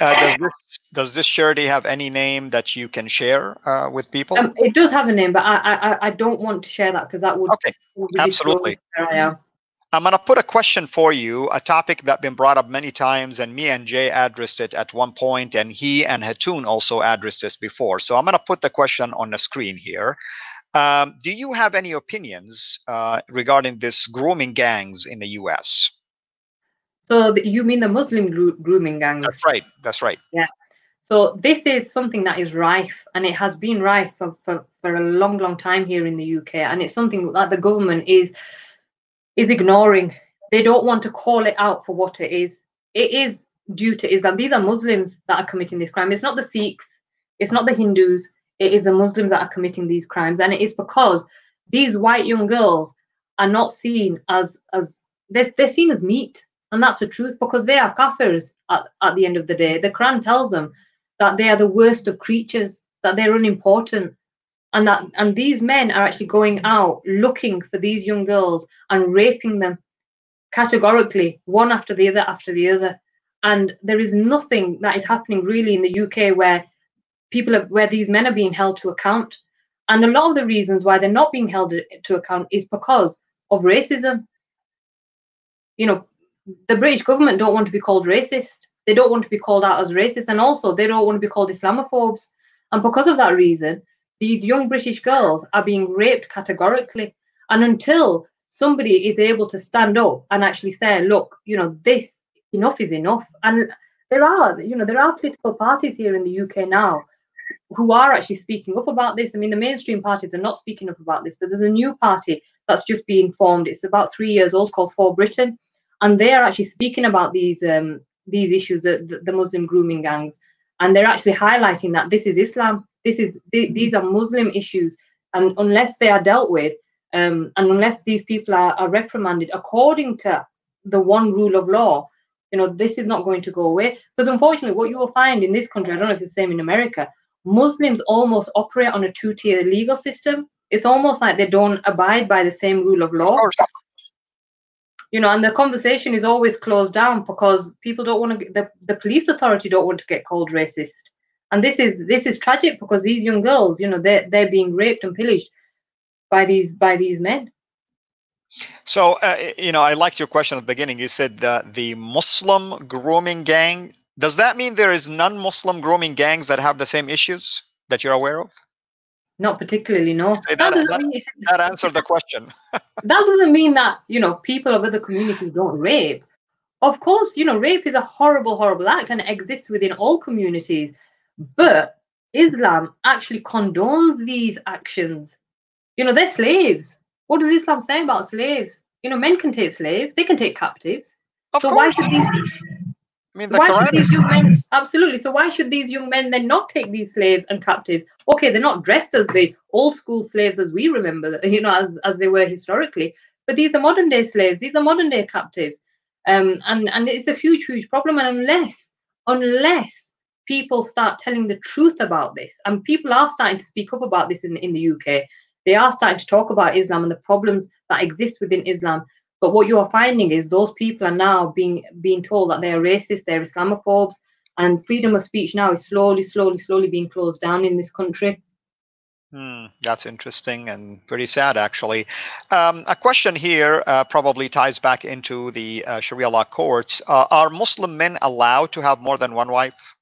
Uh, does, this, does this charity have any name that you can share uh, with people? Um, it does have a name, but I I, I don't want to share that because that would, okay. would be absolutely. I'm going to put a question for you, a topic that's been brought up many times, and me and Jay addressed it at one point, and he and Hatun also addressed this before. So I'm going to put the question on the screen here. Um, do you have any opinions uh, regarding this grooming gangs in the U S? So the, you mean the Muslim gro grooming gangs? That's right. That's right. Yeah. So this is something that is rife, and it has been rife for, for, for a long, long time here in the U K. And it's something that the government is... is ignoring. They don't want to call it out for what it is. It is due to Islam. These are Muslims that are committing this crime. It's not the Sikhs, it's not the Hindus, it is the Muslims that are committing these crimes. And it is because these white young girls are not seen as, as they're, they're seen as meat. And that's the truth, because they are kafirs at, at the end of the day. The Quran tells them that they are the worst of creatures, that they're unimportant. And that, and these men are actually going out looking for these young girls and raping them categorically, one after the other after the other. And there is nothing that is happening really in the U K where people are, where these men are being held to account. And a lot of the reasons why they're not being held to account is because of racism. You know, the British government don't want to be called racist. They don't want to be called out as racist, and also they don't want to be called Islamophobes. And because of that reason, these young British girls are being raped categorically. And until somebody is able to stand up and actually say, look, you know, this, enough is enough. And there are, you know, there are political parties here in the U K now who are actually speaking up about this. I mean, the mainstream parties are not speaking up about this, but there's a new party that's just being formed. It's about three years old, called For Britain. And they are actually speaking about these, um, these issues, the, the Muslim grooming gangs. And they're actually highlighting that this is Islam. This is th these are Muslim issues, and unless they are dealt with, um, and unless these people are, are reprimanded according to the one rule of law, you know, this is not going to go away. Because unfortunately, what you will find in this country, I don't know if it's the same in America, Muslims almost operate on a two-tier legal system. It's almost like they don't abide by the same rule of law. You know, and the conversation is always closed down because people don't want to, the, the police authority don't want to get called racist. And this is this is tragic, because these young girls, you know, they're, they're being raped and pillaged by these by these men. So, uh, you know, I liked your question at the beginning. You said uh, the Muslim grooming gang. Does that mean there is non-Muslim grooming gangs that have the same issues that you're aware of? Not particularly, no. That, that, doesn't that, mean, that answered the question. That doesn't mean that, you know, people of other communities don't rape. Of course, you know, rape is a horrible, horrible act and it exists within all communities. But Islam actually condones these actions. You know, they're slaves. What does Islam say about slaves? You know, men can take slaves, they can take captives. Of so course. why should these I mean, the why Quran should these young men absolutely so why should these young men then not take these slaves and captives? Okay, they're not dressed as the old school slaves as we remember, you know, as, as they were historically, but these are modern day slaves, these are modern day captives. Um and, and it's a huge, huge problem. And unless unless people start telling the truth about this, and people are starting to speak up about this in, in the U K. They are starting to talk about Islam and the problems that exist within Islam. But what you are finding is those people are now being being told that they are racist, they're Islamophobes, and freedom of speech now is slowly, slowly, slowly being closed down in this country. Hmm, that's interesting and very sad, actually. Um, a question here uh, probably ties back into the uh, Sharia law courts. Uh, are Muslim men allowed to have more than one wife?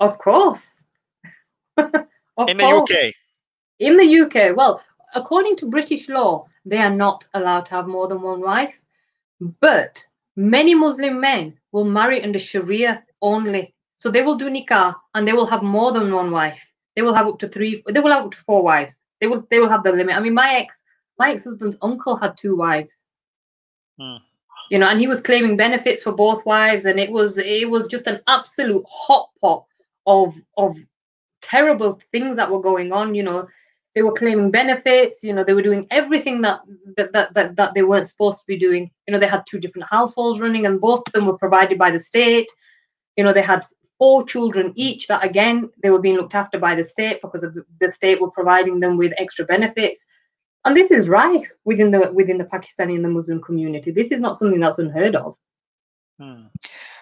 Of course. of in course. the U K? In the U K, well, according to British law, they are not allowed to have more than one wife. But many Muslim men will marry under Sharia only. So they will do nikah and they will have more than one wife. They will have up to three, they will have up to four wives. They will they will have the limit. I mean, my ex, my ex-husband's uncle had two wives. Hmm. You know, and he was claiming benefits for both wives, and it was it was just an absolute hot pot of of terrible things that were going on, you know. They were claiming benefits, you know, they were doing everything that that, that that that they weren't supposed to be doing. You know, they had two different households running and both of them were provided by the state. You know, they had four children each that, again, they were being looked after by the state because of the state were providing them with extra benefits. And this is rife within the within the Pakistani and the Muslim community. This is not something that's unheard of. Hmm.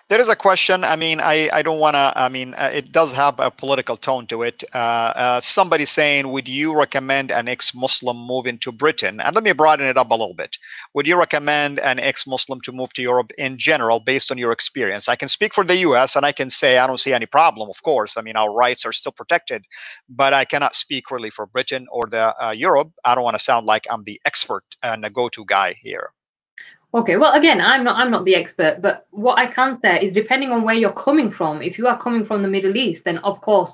There is a question. I mean, I, I don't want to, I mean, uh, it does have a political tone to it. Uh, uh, somebody saying, would you recommend an ex-Muslim move into Britain? And let me broaden it up a little bit. Would you recommend an ex-Muslim to move to Europe in general based on your experience? I can speak for the U S and I can say I don't see any problem, of course. I mean, our rights are still protected, but I cannot speak really for Britain or the uh, Europe. I don't want to sound like I'm the expert and the go-to guy here. Okay, well, again, I'm not I'm not the expert, but what I can say is depending on where you're coming from, if you are coming from the Middle East, then of course,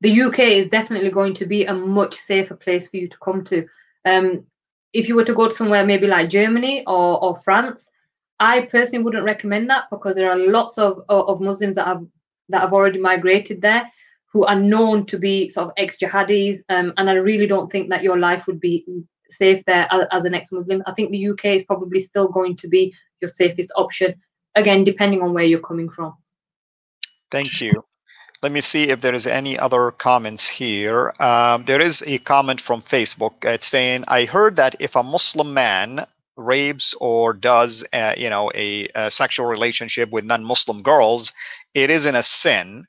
the U K is definitely going to be a much safer place for you to come to. Um, if you were to go to somewhere maybe like Germany or, or France, I personally wouldn't recommend that because there are lots of, of Muslims that have, that have already migrated there who are known to be sort of ex-jihadis, um, and I really don't think that your life would be safe there as an ex-Muslim. I think the U K is probably still going to be your safest option, again, depending on where you're coming from. Thank you. Let me see if there is any other comments here. Um, there is a comment from Facebook. It's saying, I heard that if a Muslim man rapes or does, uh, you know, a, a sexual relationship with non-Muslim girls, it isn't a sin.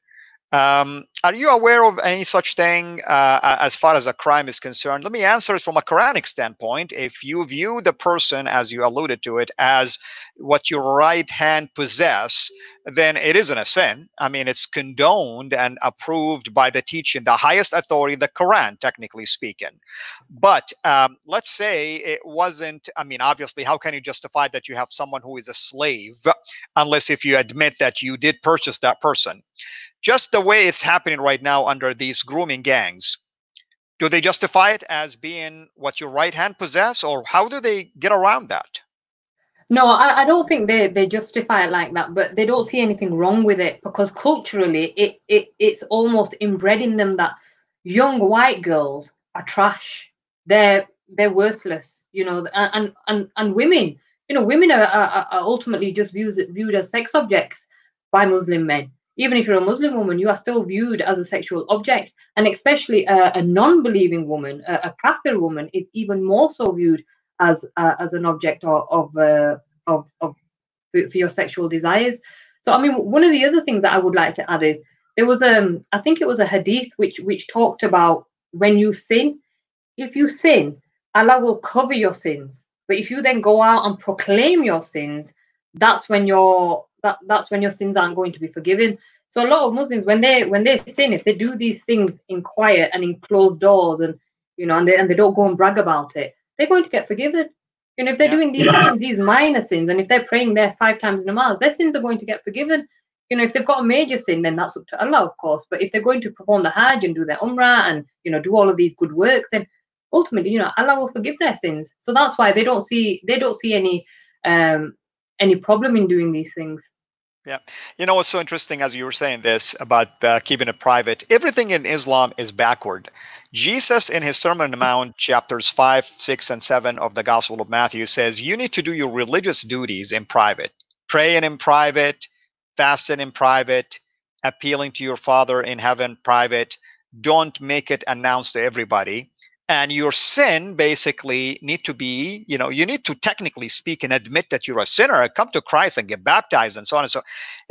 Um, are you aware of any such thing uh, as far as a crime is concerned? Let me answer it from a Quranic standpoint. If you view the person, as you alluded to it, as what your right hand possess, then it isn't a sin. I mean, it's condoned and approved by the teaching, the highest authority, the Quran, technically speaking. But um, let's say it wasn't, I mean, obviously, how can you justify that you have someone who is a slave unless if you admit that you did purchase that person? Just the way it's happening right now under these grooming gangs, do they justify it as being what your right hand possess, or how do they get around that? No, I, I don't think they, they justify it like that, but they don't see anything wrong with it because culturally it, it it's almost inbred in them that young white girls are trash. They're they're worthless, you know, and and and women, you know, women are, are, are ultimately just viewed viewed as sex objects by Muslim men. Even if you're a Muslim woman, you are still viewed as a sexual object. And especially a, a non-believing woman, a, a Kafir woman, is even more so viewed as uh, as an object of of, uh, of of for your sexual desires. So, I mean, one of the other things that I would like to add is there was, um, I think it was a Hadith which which talked about when you sin, if you sin, Allah will cover your sins. But if you then go out and proclaim your sins, that's when your that, that's when your sins aren't going to be forgiven. So a lot of Muslims, when they when they sin, if they do these things in quiet and in closed doors, and you know, and they and they don't go and brag about it, they're going to get forgiven. You know, if they're yeah. doing these sins, these minor sins, and if they're praying there five times in a namaz, their sins are going to get forgiven. You know, if they've got a major sin, then that's up to Allah, of course. But if they're going to perform the Hajj and do their Umrah and, you know, do all of these good works, then ultimately, you know, Allah will forgive their sins. So that's why they don't see they don't see any um, any problem in doing these things. Yeah. You know, what's so interesting, as you were saying this, about uh, keeping it private, everything in Islam is backward. Jesus, in his Sermon on the Mount, chapters five, six, and seven of the Gospel of Matthew, says, you need to do your religious duties in private, praying in private, fasting in private, appealing to your Father in heaven private. Don't make it announced to everybody. And your sin basically need to be, you know, you need to technically speak and admit that you're a sinner, come to Christ and get baptized and so on and so on.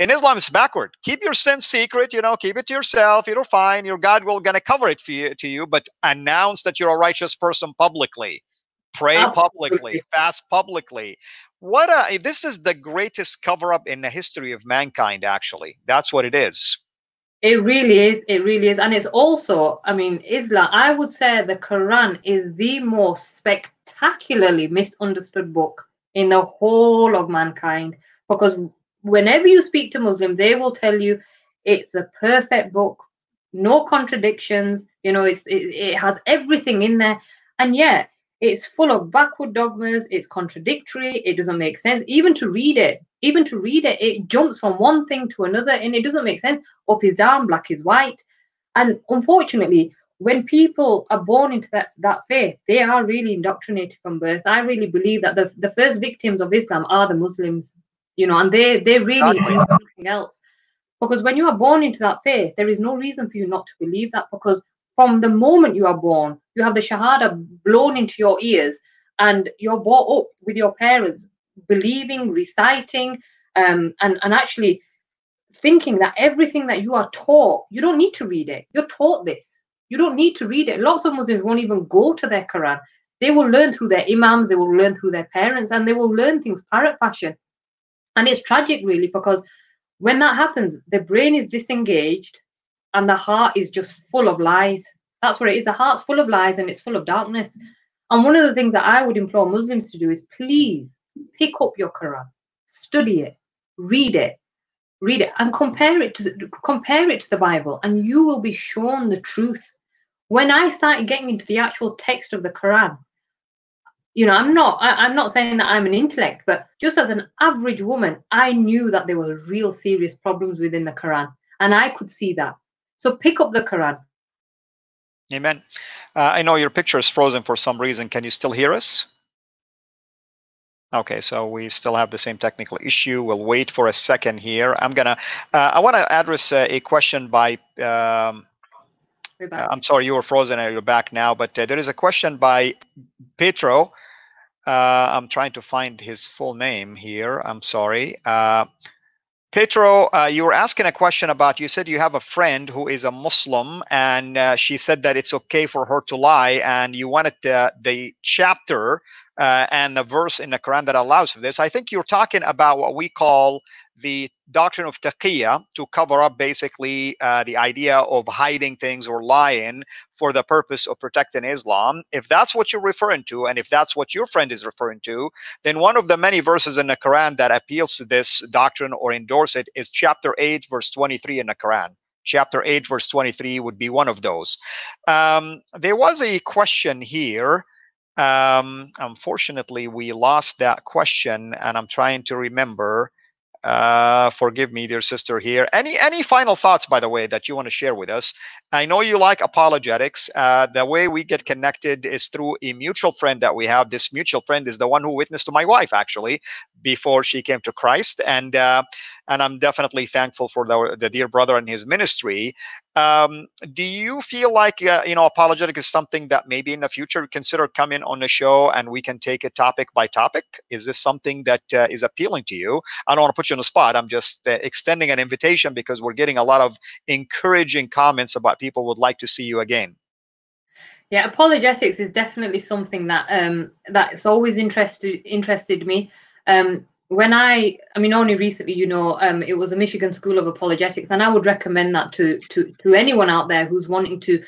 In Islam, it's backward. Keep your sin secret, you know, keep it to yourself. You're fine. Your God will going to cover it for you, to you, but announce that you're a righteous person publicly. Pray Absolutely. publicly, fast publicly. What a, this is the greatest cover-up in the history of mankind, actually. That's what it is. It really is. It really is. And it's also, I mean, Islam, I would say the Quran is the most spectacularly misunderstood book in the whole of mankind. Because whenever you speak to Muslims, they will tell you it's a perfect book, no contradictions. You know, it's it, it has everything in there. And yet it's full of backward dogmas. It's contradictory. It doesn't make sense even to read it. Even to read it, it jumps from one thing to another, and it doesn't make sense. Up is down, black is white. And unfortunately, when people are born into that, that faith, they are really indoctrinated from birth. I really believe that the, the first victims of Islam are the Muslims, you know, and they, they really do nothing else. Because when you are born into that faith, there is no reason for you not to believe that, because from the moment you are born, you have the Shahada blown into your ears, and you're brought up with your parents believing, reciting, um, and, and actually thinking that everything that you are taught, you don't need to read it. You're taught this. You don't need to read it. Lots of Muslims won't even go to their Quran. They will learn through their imams, they will learn through their parents, and they will learn things parrot fashion. And it's tragic, really, because when that happens, the brain is disengaged and the heart is just full of lies. That's what it is. The heart's full of lies and it's full of darkness. And one of the things that I would implore Muslims to do is, please, pick up your Quran, study it, read it, read it, and compare it to compare it to the Bible, and you will be shown the truth. When I started getting into the actual text of the Quran, you know, I'm not I, I'm not saying that I'm an intellect, but just as an average woman, I knew that there were real serious problems within the Quran, and I could see that. So pick up the Quran. Amen. Uh, I know your picture is frozen for some reason. Can you still hear us? Okay, so we still have the same technical issue. We'll wait for a second here. I'm gonna. Uh, I want to address uh, a question by. Um, uh, I'm sorry, you were frozen and you're back now. But uh, there is a question by Petro. Uh, I'm trying to find his full name here. I'm sorry, uh, Petro. Uh, you were asking a question about. You said you have a friend who is a Muslim, and uh, she said that it's okay for her to lie, and you wanted the, the chapter. Uh, and the verse in the Quran that allows for this. I think you're talking about what we call the doctrine of taqiyya, to cover up basically uh, the idea of hiding things or lying for the purpose of protecting Islam. If that's what you're referring to, and if that's what your friend is referring to, then one of the many verses in the Quran that appeals to this doctrine or endorse it is chapter eight, verse twenty-three in the Quran. Chapter eight, verse twenty-three would be one of those. Um, there was a question here. Um, unfortunately, we lost that question, and I'm trying to remember. Uh, forgive me, dear sister here. Any any final thoughts, by the way, that you want to share with us? I know you like apologetics. Uh, the way we get connected is through a mutual friend that we have. This mutual friend is the one who witnessed to my wife, actually, before she came to Christ. And uh, and I'm definitely thankful for the, the dear brother and his ministry. Um, do you feel like, uh, you know, apologetics is something that maybe in the future consider coming on the show and we can take it topic by topic? Is this something that uh, is appealing to you? I don't want to put you on the spot. I'm just uh, extending an invitation because we're getting a lot of encouraging comments about people would like to see you again. Yeah, apologetics is definitely something that um, that's always interested interested me. Um, when I, I mean, only recently, you know, um, it was a Michigan School of Apologetics, and I would recommend that to to to anyone out there who's wanting to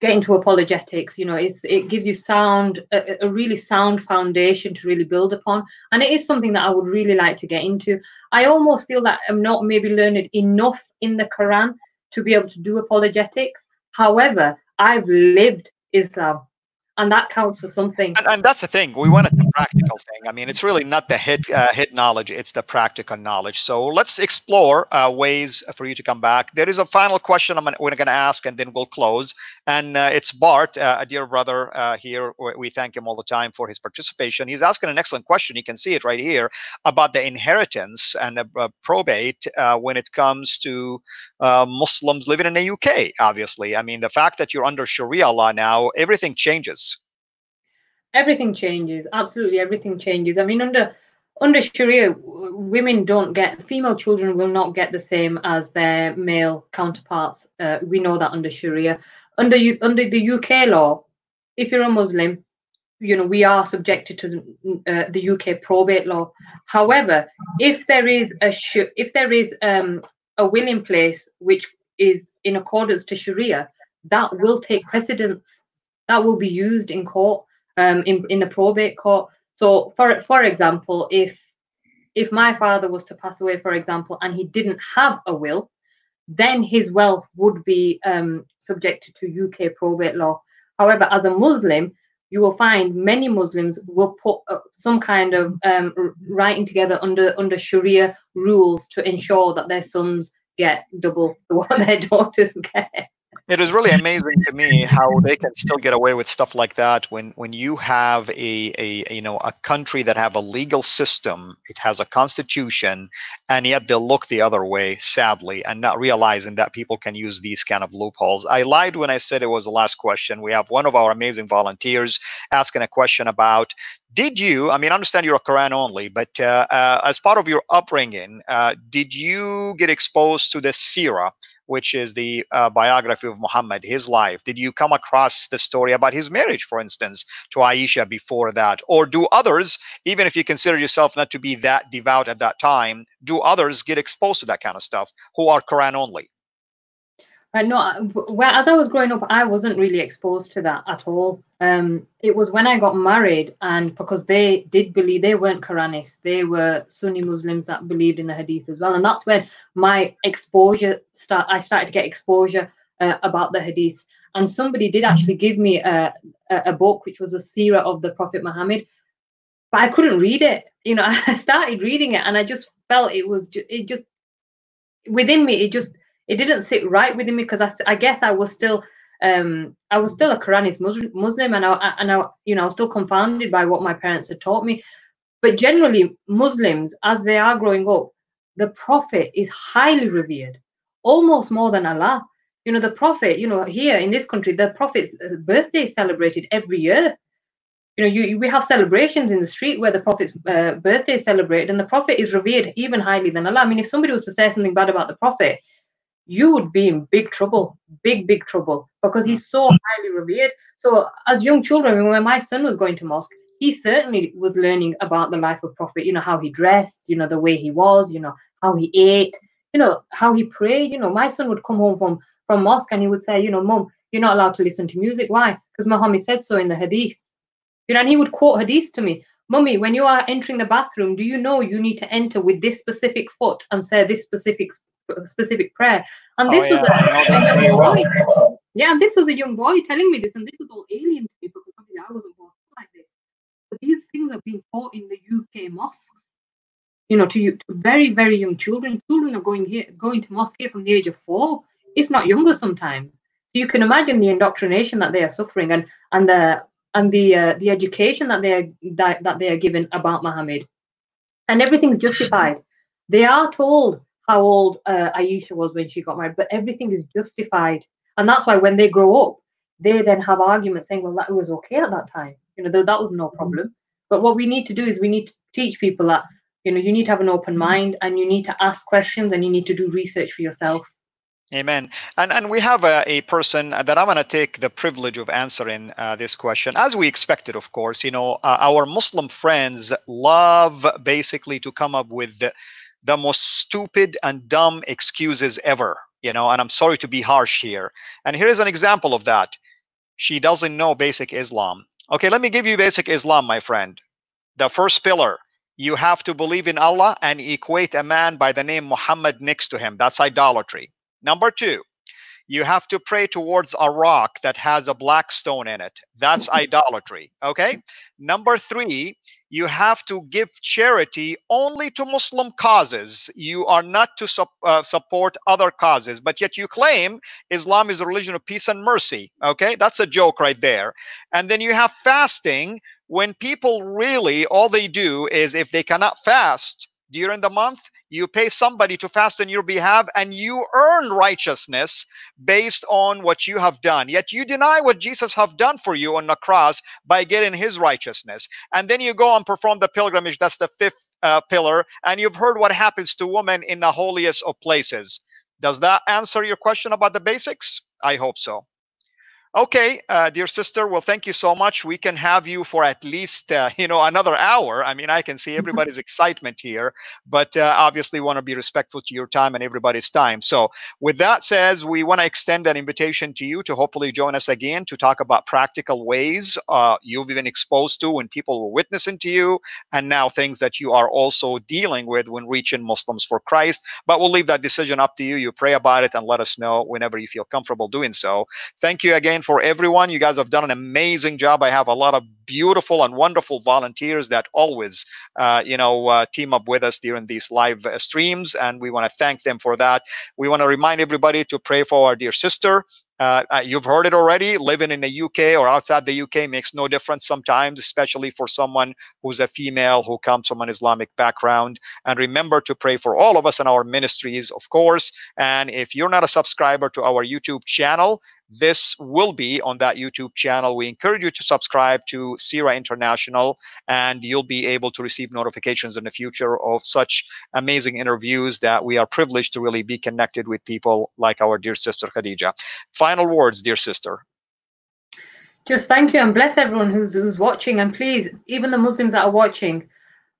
get into apologetics. You know, it's it gives you sound a, a really sound foundation to really build upon, and it is something that I would really like to get into. I almost feel that I'm not maybe learned enough in the Quran to be able to do apologetics. However, I've lived Islam, and that counts for something. And, and that's the thing, we wanted the practical thing. I mean, it's really not the hit uh, hit knowledge, it's the practical knowledge. So let's explore uh, ways for you to come back. There is a final question I'm gonna, we're going to ask, and then we'll close. And uh, it's Bart, uh, a dear brother uh, here. We thank him all the time for his participation. He's asking an excellent question. You can see it right here about the inheritance and uh, probate uh, when it comes to uh, Muslims living in the U K. Obviously, I mean, the fact that you're under Sharia law now, everything changes. Everything changes. Absolutely, everything changes. I mean, under under Sharia, women don't get, female children will not get the same as their male counterparts. Uh, we know that under Sharia. Under U, under the U K law, if you're a Muslim, you know, we are subjected to the, uh, the U K probate law. However, if there is a if there is um, a will in place which is in accordance to Sharia, that will take precedence. That will be used in court. Um, in in the probate court. So, for for example, if if my father was to pass away, for example, and he didn't have a will, then his wealth would be um, subjected to U K probate law. However, as a Muslim, you will find many Muslims will put uh, some kind of um, writing together under under Sharia rules to ensure that their sons get double what their daughters get. It is really amazing to me how they can still get away with stuff like that when when you have a, a you know a country that have a legal system, it has a constitution, and yet they'll look the other way, sadly, and not realizing that people can use these kind of loopholes. I lied when I said it was the last question. We have one of our amazing volunteers asking a question about, did you, I mean, I understand you're a Quran only, but uh, uh, as part of your upbringing, uh, did you get exposed to the Seerah, which is the uh, biography of Muhammad, his life? Did you come across the story about his marriage, for instance, to Aisha before that? Or do others, even if you consider yourself not to be that devout at that time, do others get exposed to that kind of stuff who are Quran only? Uh, no, well, as I was growing up, I wasn't really exposed to that at all. Um, it was when I got married, and because they did believe, they weren't Quranists, they were Sunni Muslims that believed in the Hadith as well. And that's when my exposure start. I started to get exposure uh, about the Hadith. And somebody did actually give me a, a, a book, which was a Seerah of the Prophet Muhammad. But I couldn't read it. You know, I started reading it, and I just felt it was, ju it just, within me, it just, it didn't sit right within me, because I, I guess I was still um, I was still a Quranist Muslim, and I and I you know I was still confounded by what my parents had taught me. But generally, Muslims, as they are growing up, the Prophet is highly revered, almost more than Allah. You know, the Prophet. You know, here in this country, the Prophet's birthday is celebrated every year. You know, you, we have celebrations in the street where the Prophet's uh, birthday is celebrated, and the Prophet is revered even highly than Allah. I mean, if somebody was to say something bad about the Prophet, you would be in big trouble, big, big trouble, because he's so highly revered. So as young children, when my son was going to mosque, he certainly was learning about the life of Prophet, you know, how he dressed, you know, the way he was, you know, how he ate, you know, how he prayed. You know, my son would come home from, from mosque, and he would say, you know, Mum, you're not allowed to listen to music. Why? Because Muhammad said so in the Hadith. You know, and he would quote Hadith to me. Mummy, when you are entering the bathroom, do you know you need to enter with this specific foot and say this specific specific prayer? And this oh, was yeah. a, a young boy. Yeah, and this was a young boy telling me this, and this was all alien to me, because obviously I wasn't born like this. But these things are being taught in the U K mosques, you know, to, to very, very young children. Children are going here, going to mosque here from the age of four, if not younger sometimes. So you can imagine the indoctrination that they are suffering, and and the and the uh, the education that they are that, that they are given about Muhammad, and everything's justified. They are told how old uh, Aisha was when she got married, but everything is justified, and that's why when they grow up, they then have arguments saying, "Well, that was okay at that time, you know, th that was no problem." Mm-hmm. But what we need to do is we need to teach people that, you know, you need to have an open mind, and you need to ask questions, and you need to do research for yourself. Amen. And and we have a, a person that I'm going to take the privilege of answering uh, this question, as we expected, of course. You know, uh, our Muslim friends love basically to come up with the, the most stupid and dumb excuses ever, you know, and I'm sorry to be harsh here. And here is an example of that. She doesn't know basic Islam. Okay, let me give you basic Islam, my friend. The first pillar. You have to believe in Allah and equate a man by the name Muhammad next to him. That's idolatry. Number two, you have to pray towards a rock that has a black stone in it. That's idolatry, okay? Number three, you have to give charity only to Muslim causes. You are not to su uh, support other causes, but yet you claim Islam is a religion of peace and mercy, okay? That's a joke right there. And then you have fasting when people really, all they do is if they cannot fast during the month, you pay somebody to fast in your behalf and you earn righteousness based on what you have done. Yet you deny what Jesus have done for you on the cross by getting his righteousness. And then you go and perform the pilgrimage. That's the fifth uh, pillar. And you've heard what happens to women in the holiest of places. Does that answer your question about the basics? I hope so. Okay, uh, dear sister, well, thank you so much. We can have you for at least, uh, you know, another hour. I mean, I can see everybody's excitement here, but uh, obviously want to be respectful to your time and everybody's time. So with that says, we want to extend an invitation to you to hopefully join us again to talk about practical ways uh, you've been exposed to when people were witnessing to you, and now things that you are also dealing with when reaching Muslims for Christ. But we'll leave that decision up to you. You pray about it and let us know whenever you feel comfortable doing so. Thank you again for everyone. You guys have done an amazing job. I have a lot of beautiful and wonderful volunteers that always, uh, you know, uh, team up with us during these live uh, streams, and we want to thank them for that. We want to remind everybody to pray for our dear sister. Uh, you've heard it already. Living in the U K or outside the U K makes no difference sometimes, especially for someone who's a female who comes from an Islamic background. And remember to pray for all of us in our ministries, of course. And if you're not a subscriber to our YouTube channel, this will be on that YouTube channel. We encourage you to subscribe to Sira International, and you'll be able to receive notifications in the future of such amazing interviews that we are privileged to really be connected with people like our dear sister Khadija. Final words, dear sister. Just thank you and bless everyone who's who's watching, and please, even the Muslims that are watching,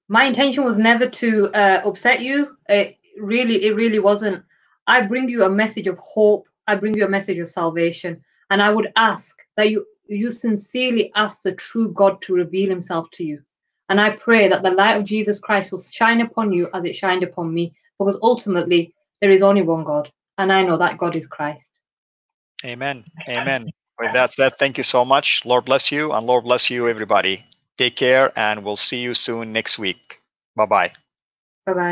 my intention was never to uh, upset you. It really, it really wasn't. I bring you a message of hope. I bring you a message of salvation, and I would ask that you you sincerely ask the true God to reveal himself to you, and I pray that the light of Jesus Christ will shine upon you as it shined upon me, because ultimately there is only one God, and I know that God is Christ. Amen. Amen. With that said, thank you so much. Lord bless you, and Lord bless you everybody. Take care, and we'll see you soon next week. Bye-bye. Bye-bye.